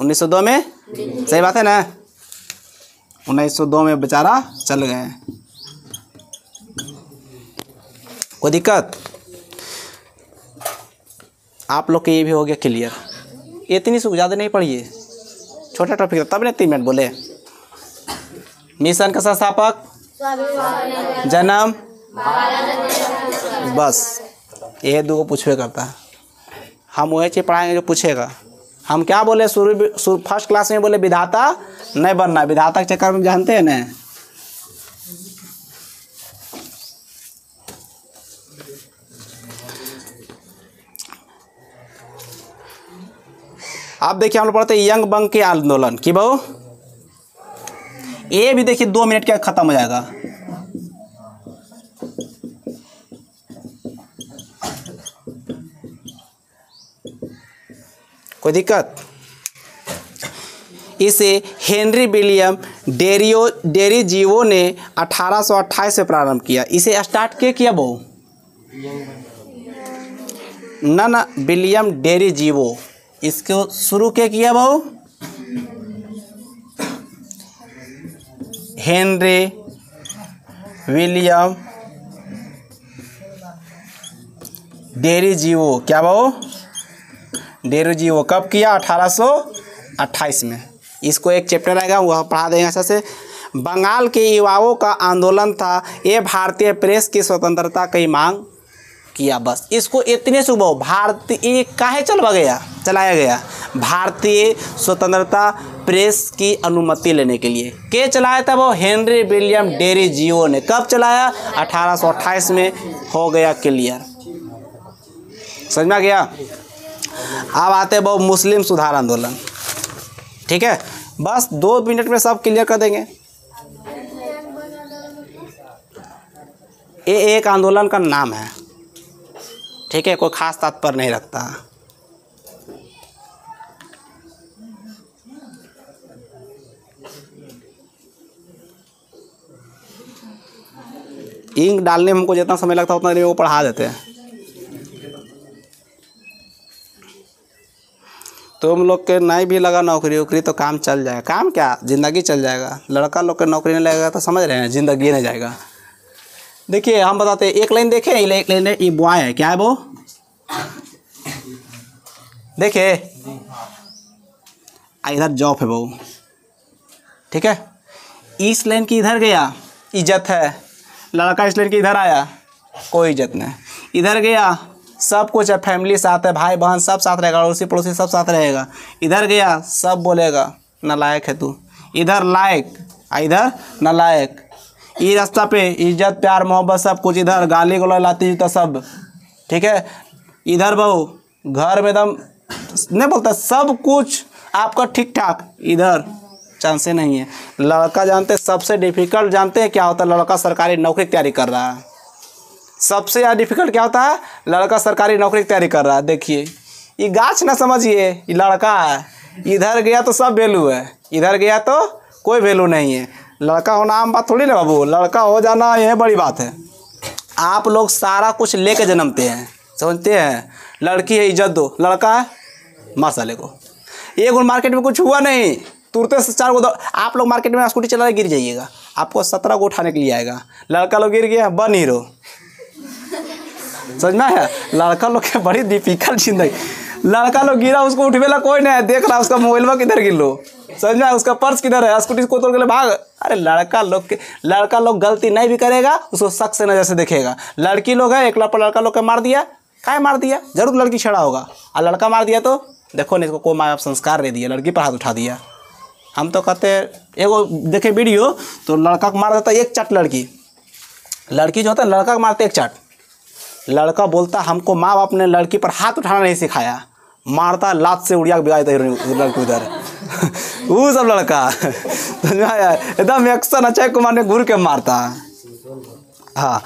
1902 में सही बात है ना, 1902 में बेचारा चल गए, कोई दिक्कत। आप लोग के ये भी हो गया क्लियर। इतनी सुख ज़्यादा नहीं पढ़िए, छोटा टॉपिक था तब ने 3 मिनट बोले। मिशन का संस्थापक, जन्म, बस ये 2 को पूछे करता है। हम वही चीज़ पढ़ाएंगे जो पूछेगा। हम क्या बोले शुरू फर्स्ट क्लास में बोले विधाता नहीं बनना, विधाता के चक्कर में जानते हैं ना। आप देखिए हम लोग पढ़ते हैं यंग बंग के आंदोलन की बहु, ये भी देखिए 2 मिनट के खत्म हो जाएगा। कोई दिक्कत। इसे हेनरी विलियम डेरिजिओ ने 1828 में प्रारंभ किया। इसे स्टार्ट किया वो ना विलियम डेरिजिओ, इसको शुरू किया वो हेनरी विलियम डेरिजिओ क्या वो डेरिजिओ कब किया 1828 में। इसको एक चैप्टर आएगा वह पढ़ा देंगे अच्छे से। बंगाल के युवाओं का आंदोलन था, ये भारतीय प्रेस की स्वतंत्रता की मांग किया। बस इसको इतने सुबह भारतीय काहे चलाया गया भारतीय स्वतंत्रता प्रेस की अनुमति लेने के लिए। के चलाया था वो हेनरी विलियम डेरिजिओ ने। कब चलाया 1828 में। हो गया क्लियर, समझ में आ गया। अब आते हैं वो मुस्लिम सुधार आंदोलन, ठीक है। बस 2 मिनट में सब क्लियर कर देंगे। ये एक आंदोलन का नाम है, ठीक है, कोई खास तात्पर्य नहीं रखता। इंक डालने में हमको जितना समय लगता है उतना देर में वो पढ़ा देते हैं। तुम लोग के नहीं भी लगा नौकरी वोकरी तो काम चल जाएगा। काम क्या जिंदगी चल जाएगा। लड़का लोग के नौकरी नहीं लगेगा तो समझ रहे हैं जिंदगी नहीं जाएगा। देखिए हम बताते हैं, एक लाइन देखें, एक लाइन ये बॉय है क्या है वो देखे, इधर जॉब है वो, ठीक है। इस लाइन की इधर गया इज्जत है, लड़का इस लाइन की इधर आया कोई इज्जत नहीं, इधर गया सब कुछ है, फैमिली साथ है, भाई बहन सब साथ रहेगा, अड़ोसी पड़ोसी सब साथ रहेगा। इधर गया सब बोलेगा नालायक है तू, इधर लायक इधर नालायक। ये रास्ता पे इज्जत प्यार मोहब्बत सब कुछ, इधर गाली गलौज लाती जूता सब, ठीक है। इधर बहू घर में एकदम नहीं बोलता, सब कुछ आपका ठीक ठाक, इधर चांसें नहीं है। लड़का जानते सबसे डिफिकल्ट जानते हैं क्या होता है, लड़का सरकारी नौकरी की तैयारी कर रहा है। सबसे ज़्यादा डिफिकल्ट क्या होता है, लड़का सरकारी नौकरी की तैयारी कर रहा है। देखिए ये गाछ ना समझिए, ये लड़का है, इधर गया तो सब वैल्यू है, इधर गया तो कोई वैल्यू नहीं है। लड़का होना आम बात थोड़ी ना बाबू, लड़का हो जाना यह बड़ी बात है। आप लोग सारा कुछ लेके जन्मते हैं, समझते हैं। लड़की है इज्जत दो, लड़का है मसाले को। एक गुण मार्केट में कुछ हुआ नहीं, तुरते से चार को आप लोग मार्केट में स्कूटी चला गिर जाइएगा, आपको 17 को उठाने के लिए आएगा। लड़का लोग गिर गया बन हीरो, समझना है। लड़का लोग के बड़ी डिफिकल्ट जिंदगी, लड़का लोग गिरा उसको उठवेला कोई नहीं है, देख रहा उसका मोबाइल में किधर गिर लो, समझना है, उसका पर्स किधर है, स्कूटी को तोड़ के भाग। अरे लड़का लोग गलती नहीं भी करेगा उसको शक से नजर से देखेगा। लड़की लोग है एक लड़का लोग के मार दिया, काहे मार दिया, जरूर लड़की छड़ा होगा, और लड़का मार दिया तो देखो नहीं इसको कोई माँ बाप संस्कार दे दिया, लड़की पर हाथ उठा दिया। हम तो कहते एगो देखे वीडियो तो लड़का को मार देता एक चाट, लड़की जो होता है लड़का को मारते एक चाट। लड़का बोलता हमको माँ बाप ने लड़की पर हाथ उठाना नहीं सिखाया, मारता लात से उड़िया बिगाड़ देता लड़की उधर वो सब लड़का एकदम एक्शन अचय कुमार ने घूर के मारता। हाँ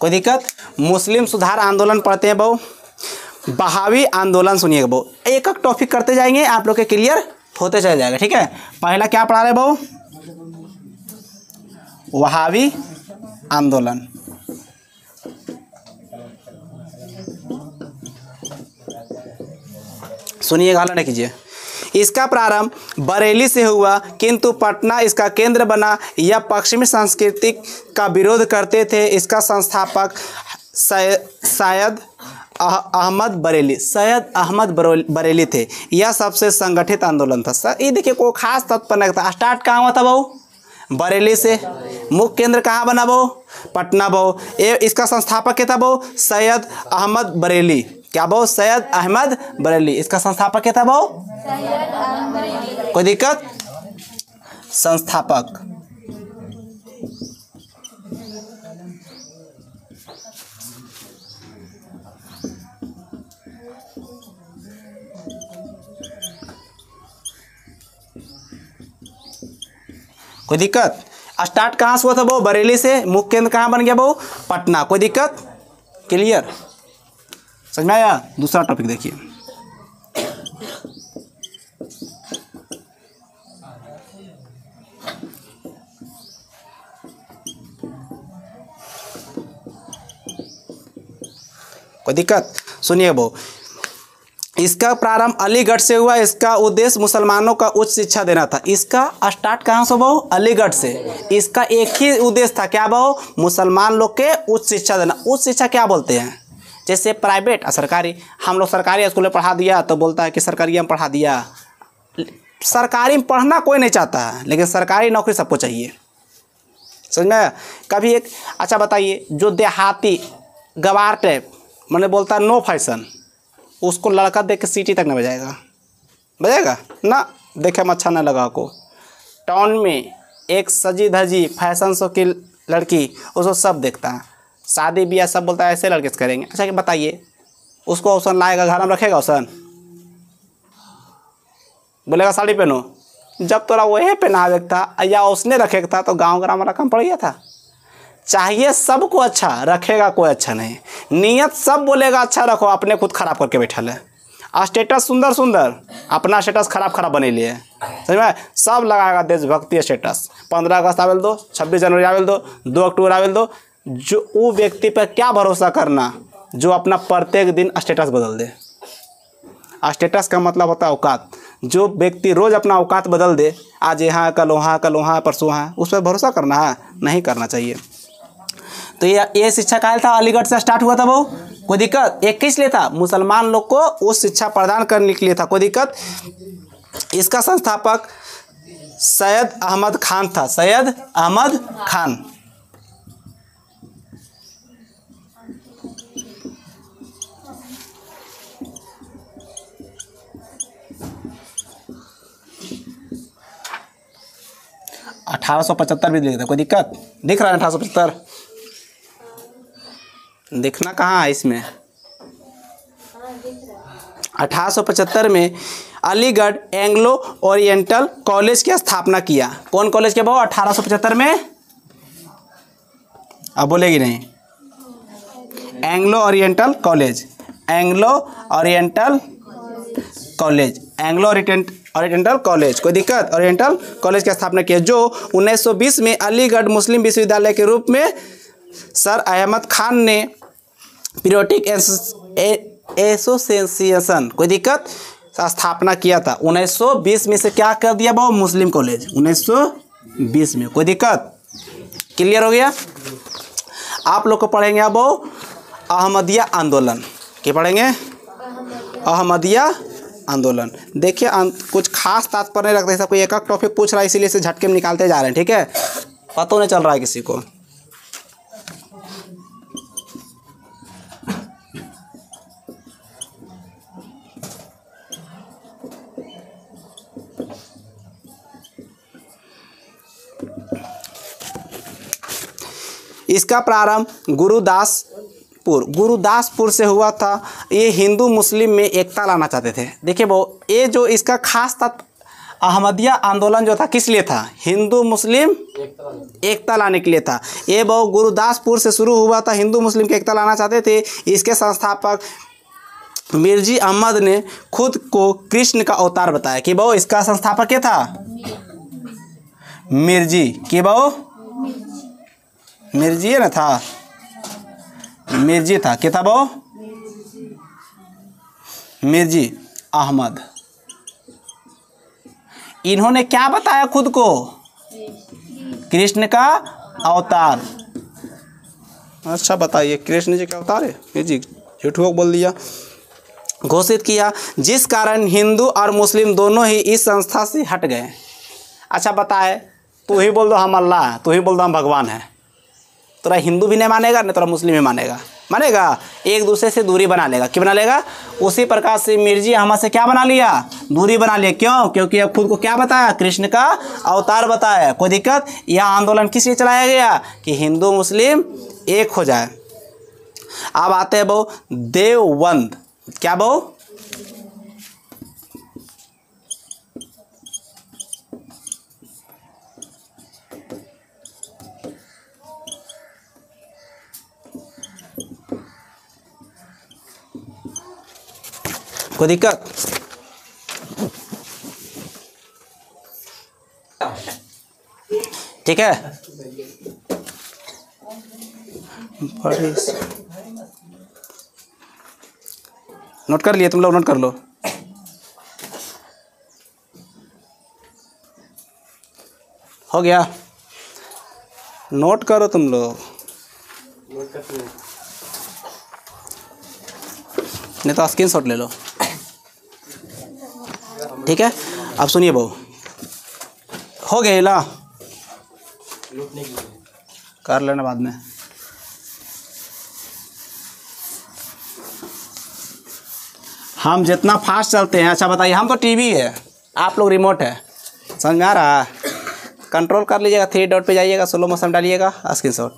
कोई दिक्कत। मुस्लिम सुधार आंदोलन पढ़ते हैं बहु, बहावी आंदोलन सुनिएगा बहु, एक एक टॉपिक करते जाएंगे, आप लोग के क्लियर होते चले जाएगा, ठीक है। पहला क्या पढ़ा रहे बहु, वहावी आंदोलन। सुनिएगा, हल्ला नहीं कीजिए। इसका प्रारंभ बरेली से हुआ, किंतु पटना इसका केंद्र बना। यह पश्चिमी संस्कृति का विरोध करते थे। इसका संस्थापक सैयद अहमद बरेली, सैयद अहमद बरेली थे। यह सबसे संगठित आंदोलन था। सर ये देखिए कोई खास तत्पर नहीं था। स्टार्ट कहाँ हुआ था बहु, बरेली से। मुख्य केंद्र कहाँ बना बहु, पटना बहु। इसका संस्थापक क्या था बहु, सैयद अहमद बरेली। क्या बहु, सैयद अहमद बरेली। इसका संस्थापक क्या था बहु, कोई दिक्कत। संस्थापक कोई दिक्कत। स्टार्ट कहाँ से हुआ था बहु, बरेली से। मुख्य केंद्र कहाँ बन गया बहु, पटना। कोई दिक्कत, क्लियर, समझ में आया। दूसरा टॉपिक देखिए, कोई दिक्कत। सुनिए वो, इसका प्रारंभ अलीगढ़ से हुआ। इसका उद्देश्य मुसलमानों का उच्च शिक्षा देना था। इसका स्टार्ट कहाँ से बहु, अलीगढ़ से। इसका एक ही उद्देश्य था, क्या बहु, मुसलमान लोग के उच्च शिक्षा देना। उच्च शिक्षा क्या बोलते हैं, जैसे प्राइवेट और सरकारी। हम लोग सरकारी स्कूल में पढ़ा दिया तो बोलता है कि सरकारी में पढ़ा दिया। सरकारी में पढ़ना कोई नहीं चाहता है, लेकिन सरकारी नौकरी सबको चाहिए, समझ में आया। कभी एक अच्छा बताइए जो देहाती गवार टाइप मैंने बोलता है नो फैशन, उसको लड़का देख के सिटी तक नहीं बजाएगा, बजाएगा ना, देखे में अच्छा ना लगा को। टाउन में एक सजी धजी फैशन शो की लड़की, उसको सब देखता है, शादी ब्याह सब बोलता है ऐसे लड़के से करेंगे। अच्छा कि बताइए उसको ऑप्शन लाएगा, घर में रखेगा ऑप्शन, बोलेगा साड़ी पहनो। जब तोरा वही पहनावे था या उसने रखे था तो गांव ग्राम वाला कम पड़ गया था। चाहिए सबको अच्छा, रखेगा कोई अच्छा नहीं। नियत सब बोलेगा अच्छा रखो, अपने खुद खराब करके बैठल है। और स्टेटस सुंदर सुंदर, अपना स्टेटस खराब खराब बने लिए, समझ में। सब लगाएगा देशभक्ति स्टेटस, 15 अगस्त आवेल दो, 26 जनवरी आवेल दो, 2 अक्टूबर आवेल दो। जो वो व्यक्ति पर क्या भरोसा करना जो अपना प्रत्येक दिन स्टेटस बदल दे। स्टेटस का मतलब होता है औकात। जो व्यक्ति रोज़ अपना औकात बदल दे, आज यहाँ कल वहाँ, कल वहाँ, परसों वहाँ, उस पर भरोसा करना है नहीं करना चाहिए। तो ये शिक्षा काल था, अलीगढ़ से स्टार्ट हुआ था वो, कोई दिक्कत। एक किस लिए था, मुसलमान लोग को उस शिक्षा प्रदान करने के लिए था, कोई दिक्कत। इसका संस्थापक सैयद अहमद खान था, सैयद अहमद खान। भी दिखता, कोई दिक्कत, दिख रहा है 1875। दिखना कहाँ है इसमें, 1875 में अलीगढ़ एंग्लो ओरिएंटल कॉलेज की स्थापना किया। कौन कॉलेज के बाबू 1875 में? अब बोलेगी नहीं। Anglo Oriental college, Anglo Oriental college, Anglo Oriental college, कोई दिक्कत, ओरिएंटल कॉलेज की स्थापना की जो 1920 में अलीगढ़ मुस्लिम विश्वविद्यालय के रूप में सर अहमद खान ने पीरियोडिक एसोसिएशन, कोई दिक्कत, स्थापना किया था। 1920 में से क्या कर दिया बाबू? मुस्लिम कॉलेज 1920 में, कोई दिक्कत, क्लियर हो गया। आप लोग को पढ़ेंगे अब अहमदिया आंदोलन, क्या पढ़ेंगे? अहमदिया आंदोलन। देखिए कुछ खास तात्पर्य रखते हैं, सबको एक एक टॉपिक पूछ रहा है इसीलिए इसे झटके में निकालते जा रहे हैं, ठीक है, पता नहीं चल रहा है किसी को। इसका प्रारंभ गुरुदासपुर से हुआ था। ये हिंदू मुस्लिम में एकता लाना चाहते थे। देखिए वो ये जो इसका खास तत्व अहमदिया आंदोलन जो था किस लिए था? हिंदू मुस्लिम एकता लाने के लिए था। ये वो गुरुदासपुर से शुरू हुआ था, हिंदू मुस्लिम की एकता लाना चाहते थे। इसके संस्थापक मिर्जी अहमद ने खुद को कृष्ण का अवतार बताया। कि वो इसका संस्थापक क्या था? मिर्जी, कि वो मिर्जी ना था, मिर्जी था, क्या था वो? मिर्जी अहमद। इन्होंने क्या बताया खुद को? कृष्ण का अवतार। अच्छा बताइए, कृष्ण जी का अवतार है मिर्जी? झूठ बोल दिया, घोषित किया, जिस कारण हिंदू और मुस्लिम दोनों ही इस संस्था से हट गए। अच्छा बताए, तू ही बोल दो हम अल्लाह है, तू ही बोल दो हम भगवान है, तोरा हिंदू भी नहीं मानेगा ना, तोरा मुस्लिम भी मानेगा, मानेगा, एक दूसरे से दूरी बना लेगा। क्या बना लेगा? उसी प्रकार से मिर्जी अहमद से क्या बना लिया? दूरी बना लिया। क्यों? क्योंकि खुद को क्या बताया? कृष्ण का अवतार बताया। कोई दिक्कत? यह आंदोलन किस लिए चलाया गया? कि हिंदू मुस्लिम एक हो जाए। अब आते हैं बहु देवबंद, क्या बहु? कोई दिक्कत? ठीक है, नोट कर लिए तुम लोग? नोट कर लो। हो गया? नोट करो तुम लोग, नहीं तो स्क्रीनशॉट ले लो, ठीक है। अब सुनिए बहू, हो गया ना, कर लेना बाद में। हम जितना फास्ट चलते हैं, अच्छा बताइए, हम तो टीवी है, आप लोग रिमोट है, समझ में आ रहा है? कंट्रोल कर लीजिएगा, 3 डॉट पे जाइएगा, स्लो मोशन डालिएगा, स्क्रीनशॉट।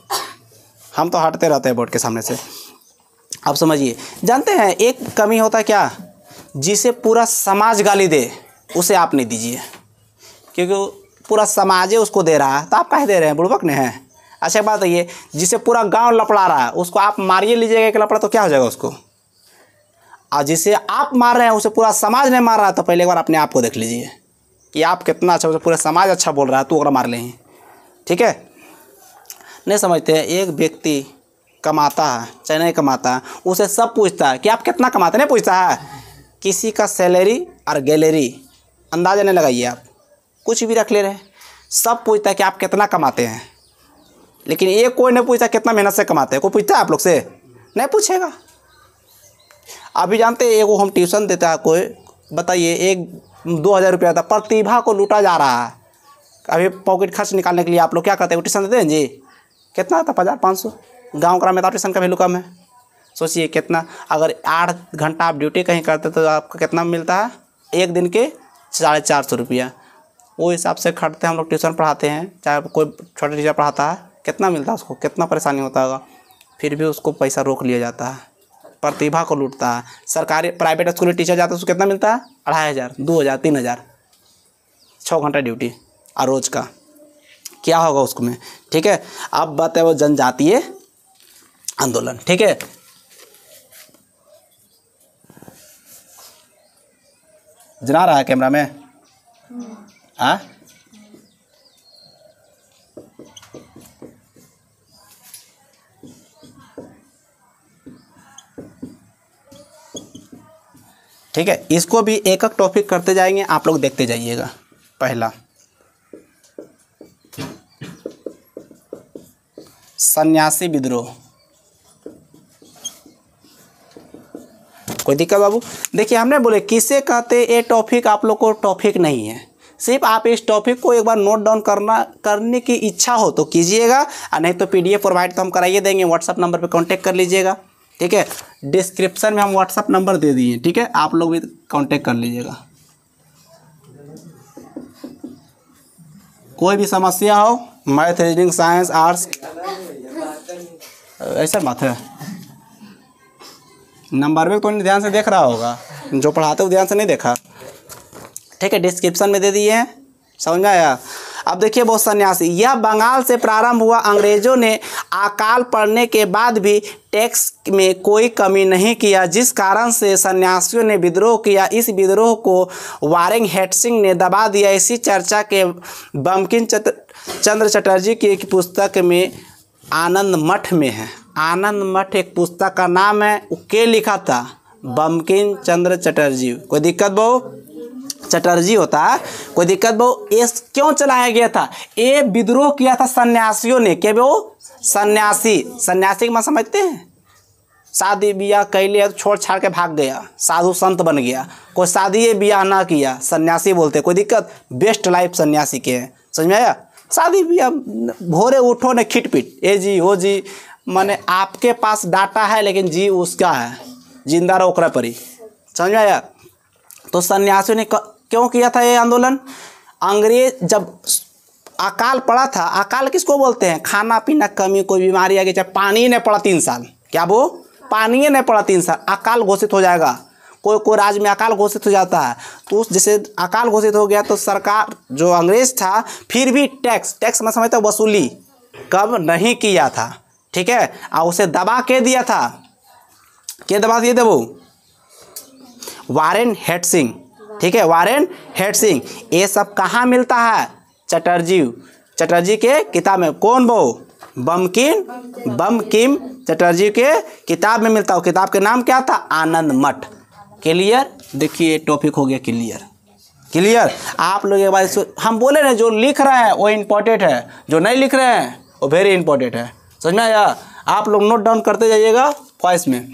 हम तो हटते रहते हैं बोर्ड के सामने से। आप समझिए, जानते हैं एक कमी होता है क्या? जिसे पूरा समाज गाली दे उसे आप नहीं दीजिए, क्योंकि पूरा समाज उसको दे रहा है तो आप काहे दे रहे हैं? बुड़बक ने हैं। अच्छा एक बात बताइए, जिसे पूरा गांव लपड़ा रहा है उसको आप मारिए लीजिएगा एक लपड़ा तो क्या हो जाएगा उसको? और जिसे आप मार रहे हैं उसे पूरा समाज नहीं मार रहा है, तो पहले एक बार अपने आप को देख लीजिए कि आप कितना अच्छा, पूरा समाज अच्छा बोल रहा है, तो अगर मार लें, ठीक है। नहीं समझते हैं, एक व्यक्ति कमाता है चाहे नहीं कमाता है, उसे सब पूछता है कि आप कितना कमाते, नहीं पूछता है किसी का सैलरी और गैलरी, अंदाजा नहीं लगाइए आप, कुछ भी रख ले रहे, सब पूछता है कि आप कितना कमाते हैं, लेकिन ये कोई नहीं पूछता कितना मेहनत से कमाते हैं। कोई पूछता है आप लोग से? नहीं पूछेगा। अभी जानते हैं, एगो हम ट्यूशन देता है, कोई बताइए, एक 2000 रुपया होता है, प्रतिभा को लूटा जा रहा है। अभी पॉकेट खर्च निकालने के लिए आप लोग क्या करते हैं? ट्यूशन देते हैं जी, कितना आता है? 500। गाँव ग्राम में तो ट्यूशन का वैल्यू कम है, सोचिए कितना। अगर 8 घंटा आप ड्यूटी कहीं करते तो आपको कितना मिलता है? एक दिन के 450 रुपया। वो हिसाब से खटते हम लोग ट्यूशन पढ़ाते हैं, चाहे कोई छोटा टीचर पढ़ाता है, कितना मिलता है उसको? कितना परेशानी होता होगा, फिर भी उसको पैसा रोक लिया जाता है। प्रतिभा को लूटता है। सरकारी प्राइवेट स्कूल में टीचर जाता है उसको कितना मिलता है 2500, 2000, 3000, 6 घंटा ड्यूटी और रोज का क्या होगा उसको में। ठीक है, अब बात है वो जनजातीय आंदोलन। ठीक है, जना रहा है कैमरा में हाँ। ठीक है, इसको भी एक एक टॉपिक करते जाएंगे, आप लोग देखते जाइएगा। पहला सन्यासी विद्रोह। कोई दिक्कत बाबू? देखिए हमने बोले किसे कहते ये टॉपिक आप लोग को टॉपिक नहीं है, सिर्फ आप इस टॉपिक को एक बार नोट डाउन करने की इच्छा हो तो कीजिएगा और नहीं तो पीडीएफ प्रोवाइड तो हम कराइए देंगे। व्हाट्सएप नंबर पे कांटेक्ट कर लीजिएगा। ठीक है, डिस्क्रिप्शन में हम व्हाट्सएप नंबर दे दिए। ठीक है, आप लोग भी कांटेक्ट कर लीजिएगा। कोई भी समस्या हो, मैथ, रीजनिंग, साइंस, आर्ट्स, ऐसा बात है। नंबर में कोई ध्यान से देख रहा होगा, जो पढ़ाते हो ध्यान से नहीं देखा। ठीक है, डिस्क्रिप्शन में दे दिए हैं, समझ में आया। अब देखिए बहुत सन्यासी, यह बंगाल से प्रारंभ हुआ। अंग्रेजों ने अकाल पड़ने के बाद भी टैक्स में कोई कमी नहीं किया, जिस कारण से सन्यासियों ने विद्रोह किया। इस विद्रोह को वारेन हेस्टिंग्स ने दबा दिया। इसी चर्चा के बंकिम चंद्र चटर्जी की एक पुस्तक में आनंद मठ में है, आनंद मठ एक पुस्तक का नाम है, उसके लिखा था बंकिम चंद्र चटर्जी। कोई दिक्कत बहु? चटर्जी होता है, कोई दिक्कत बहु? ये क्यों चलाया गया था? ये विद्रोह किया था सन्यासियों ने। क्या वो सन्यासी के समझते हैं शादी ब्याह कैले छोड़ छाड़ के भाग गया, साधु संत बन गया, कोई शादी ब्याह ना किया, सन्यासी बोलते। कोई दिक्कत? बेस्ट लाइफ सन्यासी के हैं, समझ में आया। शादी ब्याह भोरे उठो ने खिटपिट ए जी हो जी, माने आपके पास डाटा है लेकिन जी उसका है, जिंदा रहो ओकरा परी, समझ में आया। तो सन्यासियों ने क्यों किया था ये आंदोलन? अंग्रेज जब अकाल पड़ा था, अकाल किसको बोलते हैं? खाना पीना कमी, कोई बीमारी आ गई, चाहे पानी नहीं पड़ा 3 साल, क्या वो पानी नहीं पड़ा 3 साल, अकाल घोषित हो जाएगा। कोई राज्य में अकाल घोषित हो जाता है, तो उस जैसे अकाल घोषित हो गया तो सरकार जो अंग्रेज था फिर भी टैक्स मैं समझता वसूली कम नहीं किया था। ठीक है, और उसे दबा के दिया था। क्या दबा दिए थे वो? Warren Hastings. ठीक है, वारेन हेस्टिंग्स। ये सब कहाँ मिलता है? चटर्जी के किताब में। कौन वो? बंकिम चटर्जी के किताब में मिलता हो। किताब के नाम क्या था? आनंद मठ। क्लियर? देखिए टॉपिक हो गया क्लियर। आप लोग एक बार इसको हम बोले ना, जो लिख रहे हैं वो इम्पोर्टेंट है, जो नहीं लिख रहे हैं वो वेरी इम्पोर्टेंट है, समझ में आया। आप लोग नोट डाउन करते जाइएगा वॉइस में।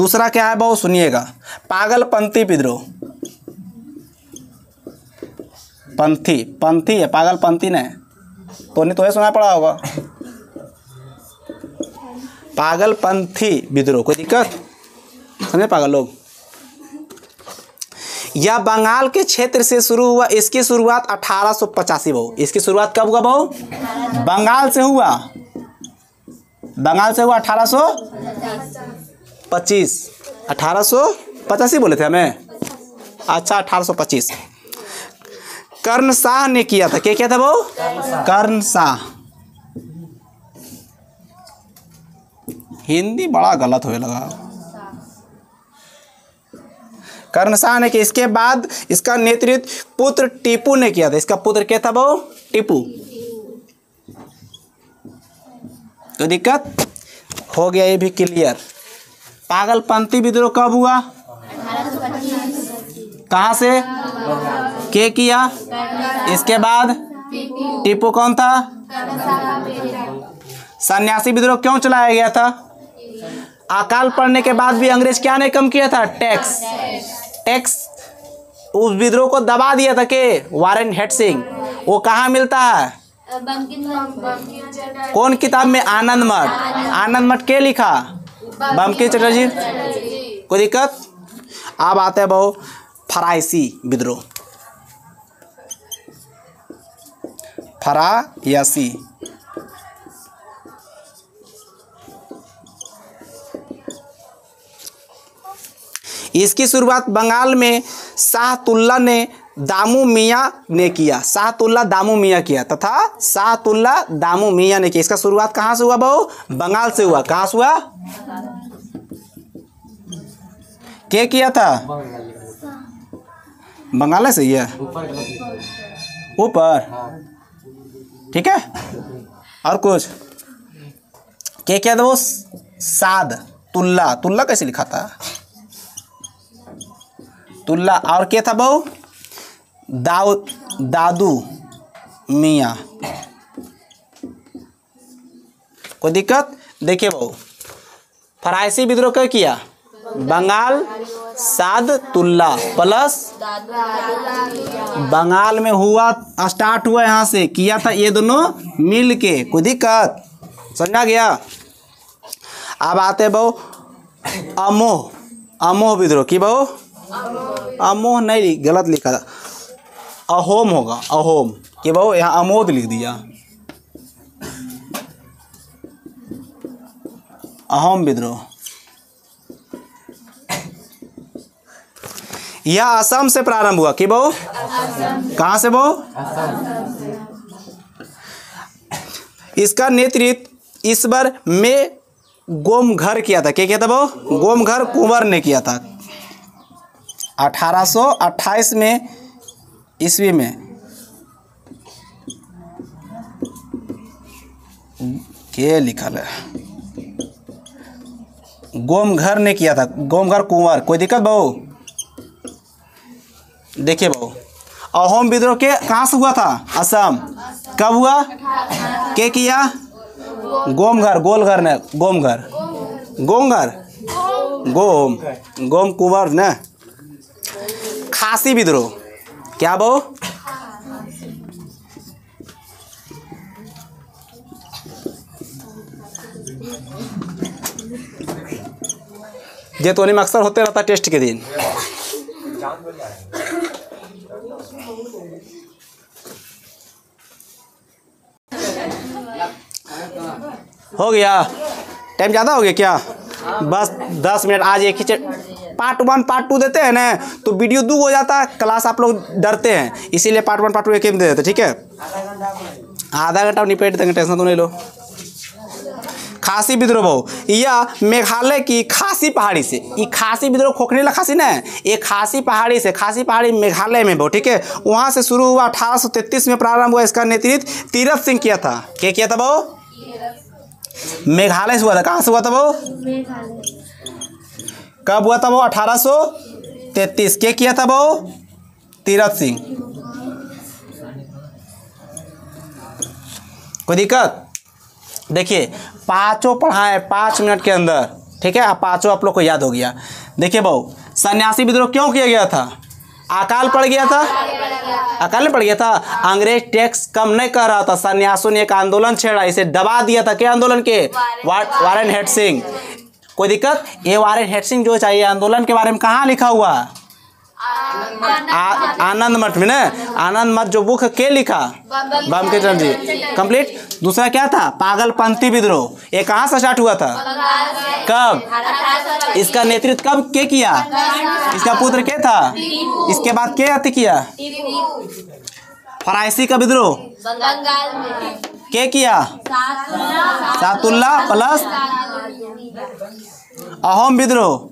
दूसरा क्या है भाव सुनिएगा, पागलपंथी विद्रोह। पंथी है, पागलपंथी ने तो ये सुना पड़ा होगा, पागलपंथी विद्रोह। कोई दिक्कत? समझे पागल लोग। यह बंगाल के क्षेत्र से शुरू हुआ। इसकी शुरुआत 1885 भाव। इसकी शुरुआत कब हुआ भाव? बंगाल से हुआ 1825। 1885 बोले थे हमें, अच्छा 1825। कर्ण शाह ने किया था। क्या किया था वो? कर्ण शाह। हिंदी बड़ा गलत होने लगा। कर्ण शाह ने किया। इसके बाद इसका नेतृत्व पुत्र टीपू ने किया था। इसका पुत्र क्या था वो? टीपू। तो दिक्कत हो गया, ये भी क्लियर। पागलपंथी विद्रोह कब हुआ? कहाँ से? के किया? इसके बाद टीपू कौन था? सन्यासी विद्रोह क्यों चलाया गया था? अकाल पड़ने के बाद भी अंग्रेज क्या ने कम किया था? टैक्स। उस विद्रोह को दबा दिया था के वारेन हेस्टिंग्स। वो कहाँ मिलता है? कौन किताब में? आनंद मठ। आनंद मठ के लिखा? बंकिम चटर्जी। कोई दिक्कत? अब आते हैं बहु फरायसी विद्रोह। फरायसी इसकी शुरुआत बंगाल में शाहतुल्ला ने दामू मियाँ ने किया, शाहतुल्ला दामू मियाँ किया तथा शाहतुल्ला दामू मियाँ ने किया। इसका शुरुआत कहाँ से हुआ बहू? बंगाल से हुआ। कहाँ से हुआ? क्या किया था? बंगाल से ही ऊपर, ठीक है। और कुछ क्या क्या था वो? साद तुल्ला, तुल्ला कैसे लिखा था? तुल्ला। और क्या था बहू? दाऊद दादू मियाँ। कोई दिक्कत? देखिए बहू, फराइसी विद्रोह क्या किया? बंगाल साद तुल्ला प्लस बंगाल में हुआ, स्टार्ट हुआ यहाँ से, किया था ये दोनों मिल के। कोई दिक्कत? समझा गया। अब आते बहू अमोह, अमोह विद्रोह की बहू। अमोह नहीं, गलत लिखा था, अहोम होगा, अहोम कि बहू, यहाँ अमोद लिख दिया। अहोम विद्रोह यह असम से प्रारंभ हुआ कि बहू, कहाँ से बहू? इसका नेतृत्व इस बार में गोमघर किया था। क्या किया था बहू? गोमघर कुंवर ने किया था 1828 में ईस्वी में। क्या लिखा है? गोमघर ने किया था, गोमघर कुंवर। कोई दिक्कत बहू? देखिए बहू, अहोम विद्रोह के कहाँ से हुआ था? असम। कब हुआ? क्या किया? गोमघर, गोलघर ने, गोमघर, गोमघर, गोम गोम कुंवर ने। खासी विद्रोह क्या बहू? जेतोनी में अक्सर होते रहता टेस्ट के दिन। हो गया? टाइम ज़्यादा हो गया क्या? बस 10 मिनट। आज एक ही पार्ट 1 पार्ट 2 देते हैं ना, तो वीडियो दूर हो जाता है, क्लास आप लोग डरते हैं, इसीलिए पार्ट 1 पार्ट 2 एक ही में दे देते, ठीक है। आधा घंटा निपट देंगे, टेंशन तो नहीं लो। खासी विद्रोह बहू यह मेघालय की खासी पहाड़ी से, ये खासी विद्रोह खोखनीला खासी ना, ये खासी पहाड़ी से, खासी पहाड़ी मेघालय में बहू, ठीक है, वहाँ से शुरू हुआ। 1833 में प्रारंभ हुआ। इसका नेतृत्व तीरथ सिंह किया था। क्या किया था बहू? मेघालय से हुआ था। कहाँ से हुआ था बहू? कब हुआ था बहू? 1833। क्या किया था बहू? तीरथ सिंह। कोई दिक्कत? देखिए पाँचों पढ़ाएँ 5 मिनट के अंदर, ठीक है। आप पाँचों आप लोग को याद हो गया। देखिए बहू, सन्यासी विद्रोह क्यों किया गया था? अकाल पड़ गया था, अकाल में पड़ गया था। अंग्रेज टैक्स कम नहीं कर रहा था, सन्यासों ने एक आंदोलन छेड़ा, इसे दबा दिया था। क्या आंदोलन के? Warren Hastings. कोई दिक्कत? ये वारेन हेस्टिंग्स जो चाहिए आंदोलन के बारे में कहाँ लिखा हुआ? आनंद मठ में ना, आनंद मठ जो बुक के लिखा बंकिम चंद्र जी कंप्लीट। दूसरा क्या था? पागलपंथी विद्रोह। ये कहाँ से स्टार्ट हुआ था? कब? इसका नेतृत्व कब के किया? इसका पुत्र क्या था? इसके बाद क्या आते किया? फराइसी का विद्रोह क्या किया? सातुल्ला प्लस अहोम विद्रोह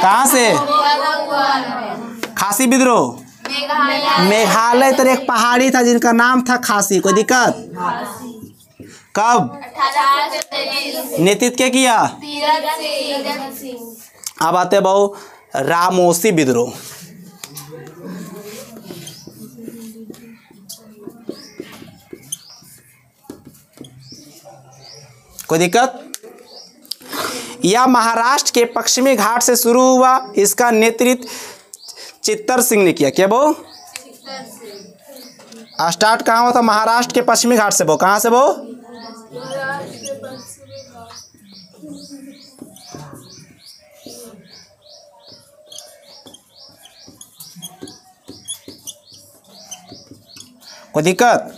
कहाँ से? खासी विद्रोह मेघालय। तरह एक पहाड़ी था जिनका नाम था खासी। कोई दिक्कत? कब? नेतृत्व क्या किया? अब आते बहू रामोसी विद्रोह। कोई दिक्कत? यह महाराष्ट्र के पश्चिमी घाट से शुरू हुआ। इसका नेतृत्व चित्तूर सिंह ने किया। क्या बो? स्टार्ट कहाँ हुआ था? महाराष्ट्र के पश्चिमी घाट से बो। कहाँ से बो? कोई दिक्कत?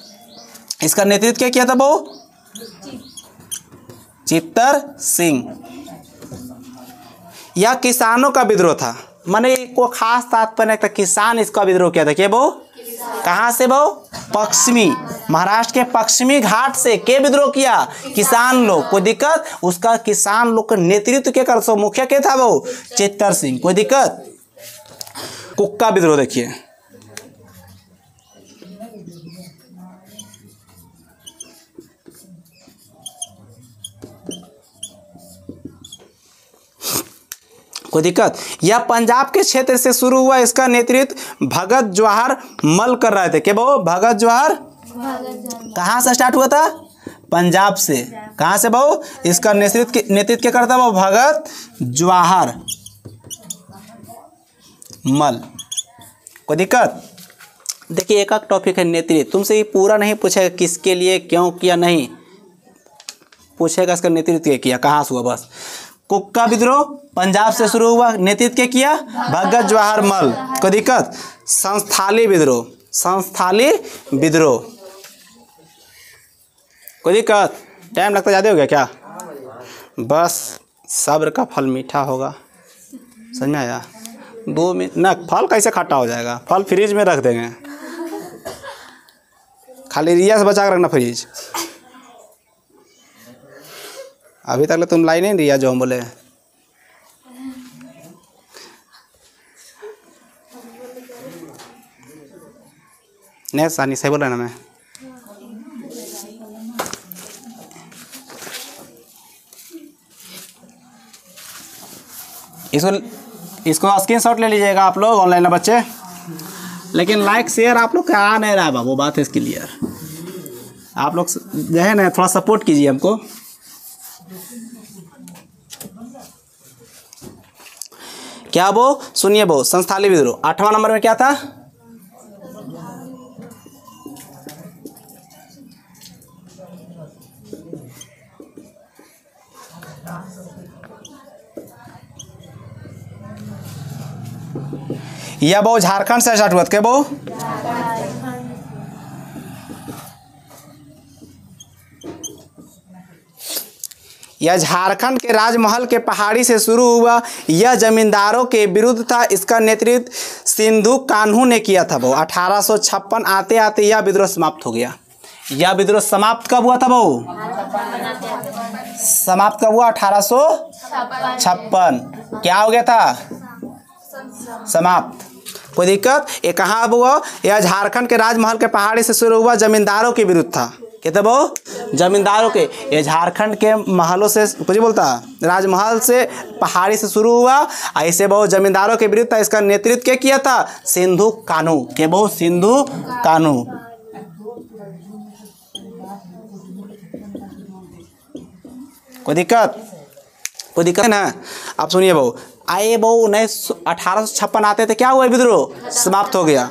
इसका नेतृत्व क्या किया था बो? चित्तूर सिंह। यह किसानों का विद्रोह था, माने को खास तात्पर्य किसान इसका विद्रोह किया था। क्या वो कहाँ से? वो पश्चिमी महाराष्ट्र के पश्चिमी घाट से के विद्रोह किया किसान लोग। कोई दिक्कत? उसका किसान लोग का नेतृत्व के कर सो मुखिया के था वो चित्तूर सिंह। कोई दिक्कत? कुक्का विद्रोह देखिए, कोई दिक्कत? यह पंजाब के क्षेत्र से शुरू हुआ, इसका नेतृत्व भगत जवाहर मल कर रहे थे। क्या वो भगत जवाहर? कहाँ से स्टार्ट हुआ था? पंजाब से। कहाँ से वो? इसका नेतृत्व क्या करता वो? भगत जवाहर मल। कोई दिक्कत? देखिए एक टॉपिक है नेतृत्व, तुमसे ये पूरा नहीं पूछेगा किसके लिए क्यों किया, नहीं पूछेगा इसका नेतृत्व किया कहाँ से हुआ। बस कुक्का विद्रोह पंजाब से शुरू हुआ, नेतृत्व क्या किया? भगत जवाहर मल। कोई दिक्कत? संस्थाली विद्रोह, संस्थाली विद्रोह। कोई दिक्कत? टाइम लगता ज़्यादा हो गया क्या? बस सब्र का फल मीठा होगा, समझ में आया? 2 मिनट ना, फल कैसे खट्टा हो जाएगा? फल फ्रिज में रख देंगे, खाली रिया से बचा कर रखना फ्रिज। अभी तक तुम लाई नहीं रिया जो हम बोले। नहीं सानी सही बोला ना मैं? इसको स्क्रीनशॉट ले लीजिएगा आप लोग ऑनलाइन ना बच्चे, लेकिन लाइक शेयर आप लोग आ नहीं रहा बाबू, बात है इसके लिए आप लोग जो है ना थोड़ा सपोर्ट कीजिए हमको। क्या वो? सुनिए वो संस्थाली विद्रोह 8वां नंबर में क्या था? यह वो झारखंड से स्टार्ट हुआ था। क्या वो? यह झारखंड के राजमहल के पहाड़ी से शुरू हुआ, यह जमींदारों के विरुद्ध था, इसका नेतृत्व सिद्धू कान्हू ने किया था। वो 1856 आते आते यह विद्रोह समाप्त हो गया। यह विद्रोह समाप्त कब हुआ था? वो समाप्त कब हुआ? 1856। क्या हो गया था? समाप्त। कोई दिक्कत? ये कहाँ हुआ? यह झारखंड के राजमहल के पहाड़ी से शुरू हुआ, जमींदारों के विरुद्ध था। कहते वो जमींदारों के, ये झारखंड के महलों से कुछ बोलता राजमहल से पहाड़ी से शुरू हुआ, ऐसे वो जमींदारों के विरुद्ध था, इसका नेतृत्व क्या किया था? सिद्धू कान्हू। के वो सिद्धू कान्हू। कोई दिक्कत? कोई दिक्कत ना? आप सुनिए वो आए वो 1856 आते थे, क्या हुआ विद्रोह? समाप्त हो गया।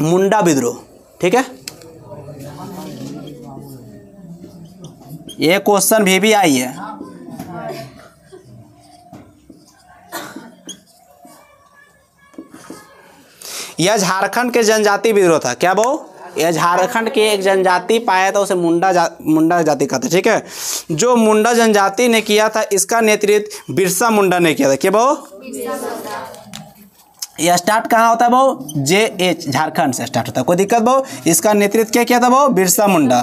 मुंडा विद्रोह, ठीक है, ये क्वेश्चन भी आई है। यह झारखंड के जनजाति विद्रोह था। क्या वो? यह झारखंड के एक जनजाति पाया था, उसे मुंडा जाति कहते, ठीक है, जो मुंडा जनजाति ने किया था, इसका नेतृत्व बिरसा मुंडा ने किया था। क्या वो? यह स्टार्ट कहाँ होता है? वो JH झारखंड से स्टार्ट होता है। कोई दिक्कत? वो इसका नेतृत्व क्या किया था? वो बिरसा मुंडा।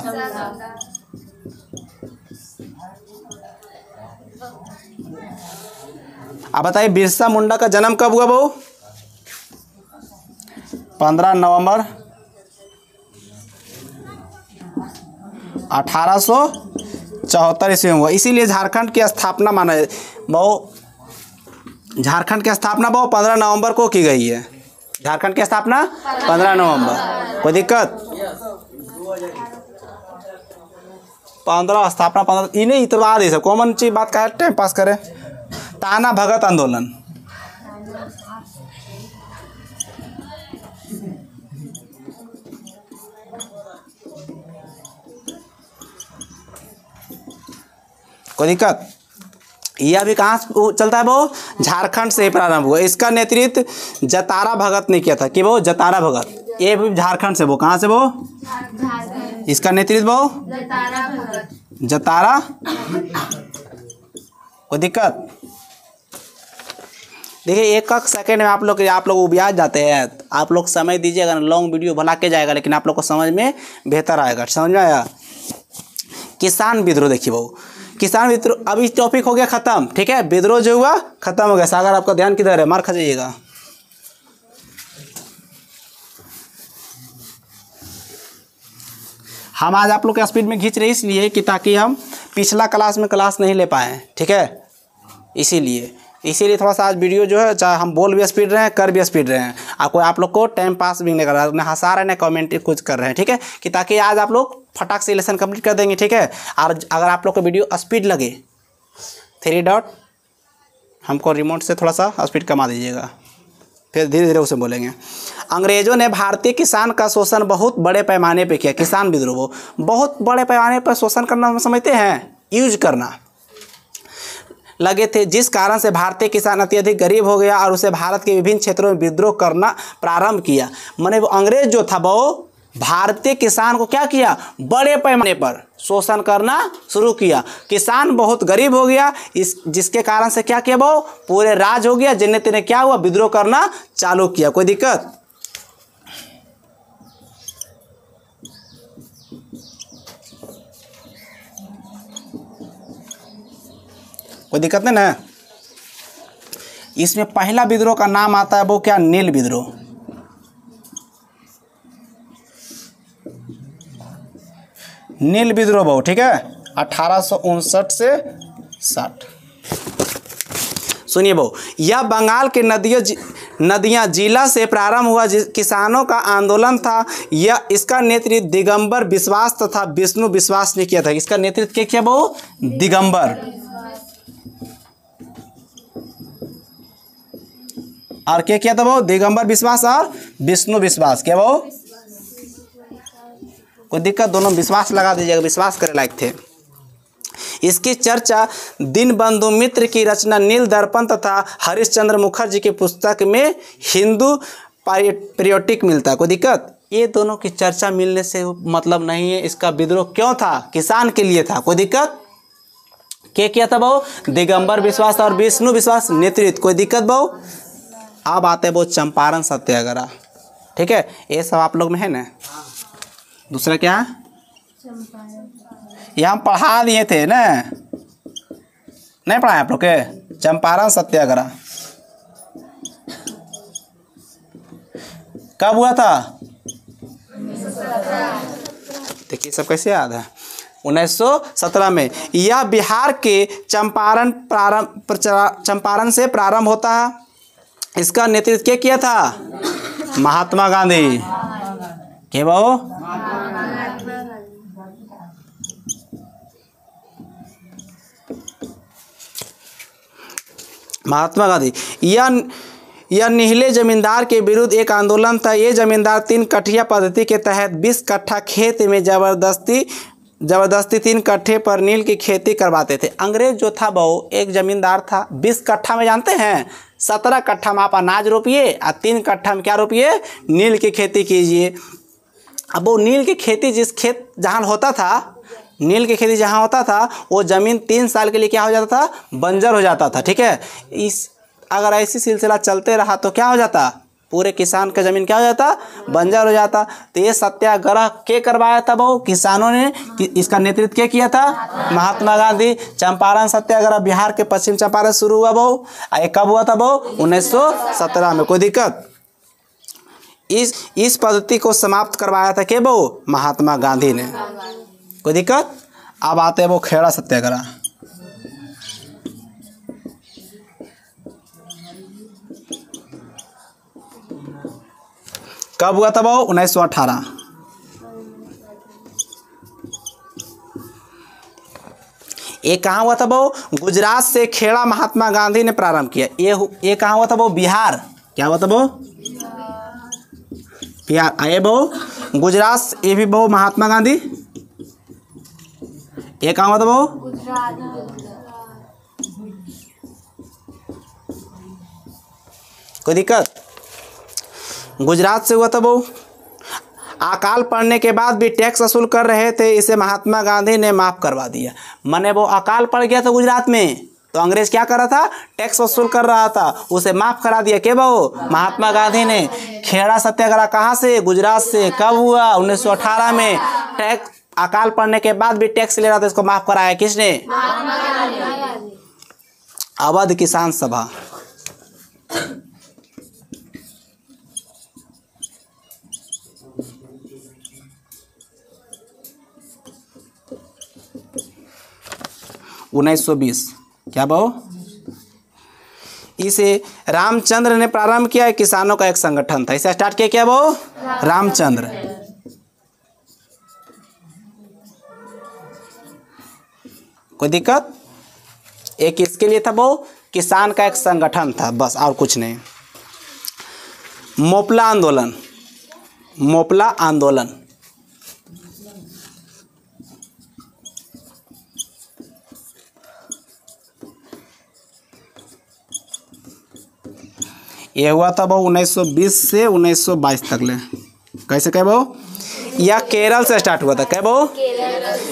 अब बताइए बिरसा मुंडा का जन्म कब हुआ? वो 15 नवंबर 1874 ईस्वी में हुआ, इसीलिए झारखंड की स्थापना माना है वो, झारखंड की स्थापना वो 15 नवंबर को की गई है। झारखंड की स्थापना 15 नवंबर। कोई दिक्कत? 15 स्थापना 15 ये नहीं इतवाद, ये सब कॉमन चीज बात का टाइम पास करें। ताना भगत आंदोलन, कोई दिक्कत? यह भी कहाँ चलता है? वो झारखंड से ही प्रारंभ हुआ, इसका नेतृत्व जतरा भगत ने किया था। कि वो जतरा भगत, ये भी झारखंड से। वो कहाँ से? वो इसका नेतृत्व वो जतरा। कोई दिक्कत? देखिए एक सेकंड में आप लोग उबिया जाते हैं। आप लोग समय दीजिएगा, लॉन्ग वीडियो भला के जाएगा लेकिन आप लोग को समझ में बेहतर आएगा। समझ में आया? किसान विद्रोह, देखिए वो किसान विद्रोह। अभी टॉपिक हो गया खत्म, ठीक है। विद्रोह जो हुआ खत्म हो गया। सागर आपका ध्यान किधर है? मार खा जाइएगा। हम आज आप लोग के स्पीड में खींच रहे इसलिए कि ताकि हम पिछला क्लास में क्लास नहीं ले पाए, ठीक है। इसीलिए थोड़ा सा आज वीडियो जो है, चाहे हम बोल भी स्पीड रहे हैं, कर भी स्पीड रहे हैं, आपको आप लोग को टाइम पास भी नहीं कर रहा है, ना हंसा रहे हैं ना कॉमेंट कुछ कर रहे हैं, ठीक है। कि ताकि आज आप लोग फटाक से लेसन कंप्लीट कर देंगे, ठीक है। और अगर आप लोग को वीडियो स्पीड लगे, थ्री डॉट हमको रिमोट से थोड़ा सा स्पीड कमा दीजिएगा, फिर धीरे धीरे उसे बोलेंगे। अंग्रेजों ने भारतीय किसान का शोषण बहुत बड़े पैमाने पे किया। किसान विद्रोह बहुत बड़े पैमाने पर शोषण करना हम समझते हैं, यूज करना लगे थे, जिस कारण से भारतीय किसान अत्यधिक गरीब हो गया और उसे भारत के विभिन्न क्षेत्रों में विद्रोह करना प्रारंभ किया। माने वो अंग्रेज जो था वो भारतीय किसान को क्या किया? बड़े पैमाने पर शोषण करना शुरू किया। किसान बहुत गरीब हो गया, इस जिसके कारण से क्या किया वो पूरे राज हो गया, जिन्हें तेने क्या हुआ विद्रोह करना चालू किया। कोई दिक्कत? कोई दिक्कत नहीं ना? इसमें पहला विद्रोह का नाम आता है वो क्या? नील विद्रोह। नील विद्रोह बहु, ठीक है, 1859 से 60। सुनिए बहु, यह बंगाल के नदियाँ जिला से प्रारंभ हुआ, किसानों का आंदोलन था। यह इसका नेतृत्व दिगंबर विश्वास तथा विष्णु विश्वास ने किया था। इसका नेतृत्व क्या किया बहु? दिगंबर। और क्या किया था बहु? दिगंबर विश्वास और विष्णु विश्वास। क्या बहु? कोई दिक्कत? दोनों विश्वास लगा दीजिएगा, विश्वास करने लायक थे। इसकी चर्चा दीनबंधु मित्र की रचना नील दर्पण तथा हरिश्चंद्र मुखर्जी की पुस्तक में हिंदू पेट्रियोटिक मिलता है। कोई दिक्कत? ये दोनों की चर्चा मिलने से मतलब नहीं है। इसका विद्रोह क्यों था? किसान के लिए था। कोई दिक्कत? क्या किया था बहु? दिगंबर विश्वास और विष्णु विश्वास नेतृत्व। कोई दिक्कत बहु? अब आते हैं बहु चंपारण सत्याग्रह, ठीक है। ये सब आप लोग में है ना। दूसरा क्या? ये हम पढ़ा दिए थे ना, नहीं पढ़ाए आप लोग के? चंपारण सत्याग्रह कब हुआ था? देखिए सब कैसे याद है। 1917 में यह बिहार के चंपारण से प्रारंभ होता है। इसका नेतृत्व क्या किया था? महात्मा गांधी। क्या बहु? महात्मा गांधी। यह निहले जमींदार के विरुद्ध एक आंदोलन था। ये जमींदार 3 कठिया पद्धति के तहत 20 कट्ठा खेत में जबरदस्ती 3 कट्ठे पर नील की खेती करवाते थे। अंग्रेज जो था वो एक जमींदार था। 20 कट्ठा में जानते हैं 17 कट्ठा में आप अनाज रोपिए और 3 कट्ठा में क्या रोपिए? नील की खेती कीजिए। अब वो नील की खेती जहाँ होता था वो ज़मीन 3 साल के लिए क्या हो जाता था? बंजर हो जाता था, ठीक है। इस अगर ऐसी सिलसिला चलते रहा तो क्या हो जाता? पूरे किसान का ज़मीन क्या हो जाता? बंजर हो जाता। तो ये सत्याग्रह के करवाया था वो किसानों ने। इसका नेतृत्व क्या किया था? महात्मा गांधी। चंपारण सत्याग्रह बिहार के पश्चिम चंपारण शुरू हुआ वो। ये कब हुआ था वो? 1917 में। कोई दिक्कत? इस पद्धति को समाप्त करवाया था के वो? महात्मा गांधी ने। कोई दिक्कत? अब आते हैं वो खेड़ा सत्याग्रह। कब हुआ था वो? 1918। ये कहाँ हुआ था वो? गुजरात से खेड़ा महात्मा गांधी ने प्रारंभ किया। ये कहाँ हुआ था वो? बिहार। क्या हुआ था वो? बिहार। आए बहु गुजरात, ये भी बहु महात्मा गांधी। ये कहाँ हुआ था बहु? कोई दिक्कत? गुजरात से हुआ था बहु। अकाल पड़ने के बाद भी टैक्स वसूल कर रहे थे, इसे महात्मा गांधी ने माफ़ करवा दिया। माने वो अकाल पड़ गया था गुजरात में, तो अंग्रेज क्या कर रहा था, टैक्स वसूल कर रहा था, उसे माफ करा दिया के बहु महात्मा गांधी ने। खेड़ा सत्याग्रह कहाँ से, गुजरात से। कब हुआ, 1918 में। टैक्स अकाल पड़ने के बाद भी टैक्स ले रहा था, इसको माफ कराया किसने, महात्मा गांधी। अवध किसान सभा, उन्नीस क्या बहु, इसे रामचंद्र ने प्रारंभ किया। किसानों का एक संगठन था, इसे स्टार्ट किया क्या बहु, रामचंद्र। कोई दिक्कत, एक इसके लिए था बहु, किसान का एक संगठन था, बस और कुछ नहीं। मोपला आंदोलन, मोपला आंदोलन, ये हुआ था बहु 1920 से 1922 तक ले। कैसे कह बहु, यह केरल से स्टार्ट हुआ था, कह बहु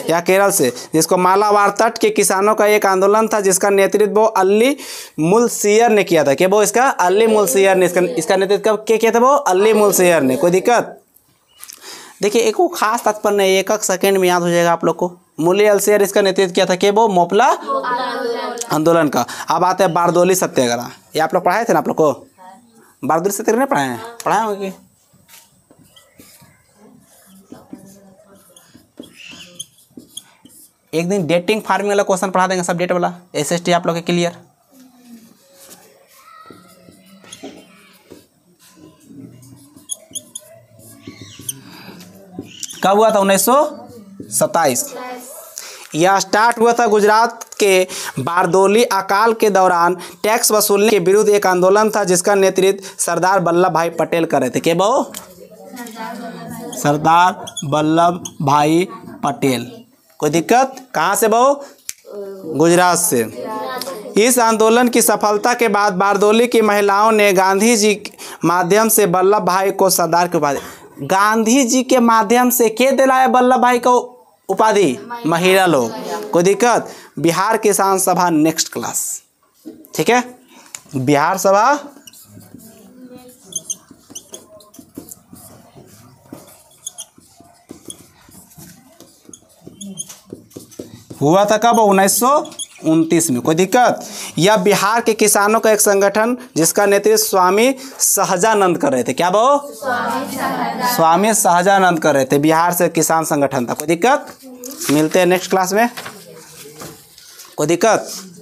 या केरल से, जिसको मालाबार तट के किसानों का एक आंदोलन था, जिसका नेतृत्व बहु अली मुलसियर ने किया था। क्या बहु, इसका अली मुलसियर ने इसका नेतृत्व कब किया था बहु, अली मुलसियर ने। कोई दिक्कत, देखिए एक खास तात्पर्य नहीं, एक सेकेंड में याद हो जाएगा आप लोग को। मुल्ले अलसियर इसका नेतृत्व किया था कि वो मोपला आंदोलन का। अब आते हैं बारदोली सत्याग्रह, ये आप लोग पढ़ाए थे ना, आप लोग को बारदोली सत्याग्रह नहीं पढ़ाए हैं, पढ़ाए होंगे। एक दिन डेटिंग फार्मिंग वाला क्वेश्चन पढ़ा देंगे, सब डेट वाला, एसएसटी आप लोग के क्लियर। कब हुआ था, 1927। यह स्टार्ट हुआ था गुजरात के बारदोली। अकाल के दौरान टैक्स वसूलने के विरुद्ध एक आंदोलन था, जिसका नेतृत्व सरदार वल्लभ भाई पटेल कर रहे थे। के बहु, सरदार वल्लभ भाई पटेल। कोई दिक्कत, कहाँ से बहु, गुजरात से। इस आंदोलन की सफलता के बाद बारदोली की महिलाओं ने गांधी जी के माध्यम से वल्लभ भाई को सरदार की उपाधि, गांधी जी के माध्यम से के दिलाया वल्लभ भाई को उपाधि, महिला लोग। कोई दिक्कत, बिहार किसान सभा नेक्स्ट क्लास, ठीक है। बिहार सभा हुआ था कब, 1929 में। कोई दिक्कत, यह बिहार के किसानों का एक संगठन, जिसका नेतृत्व स्वामी सहजानंद कर रहे थे। क्या बहु, स्वामी सहजानंद कर रहे थे। बिहार से किसान संगठन था। कोई दिक्कत, मिलते हैं नेक्स्ट क्लास में। कोई दिक्कत।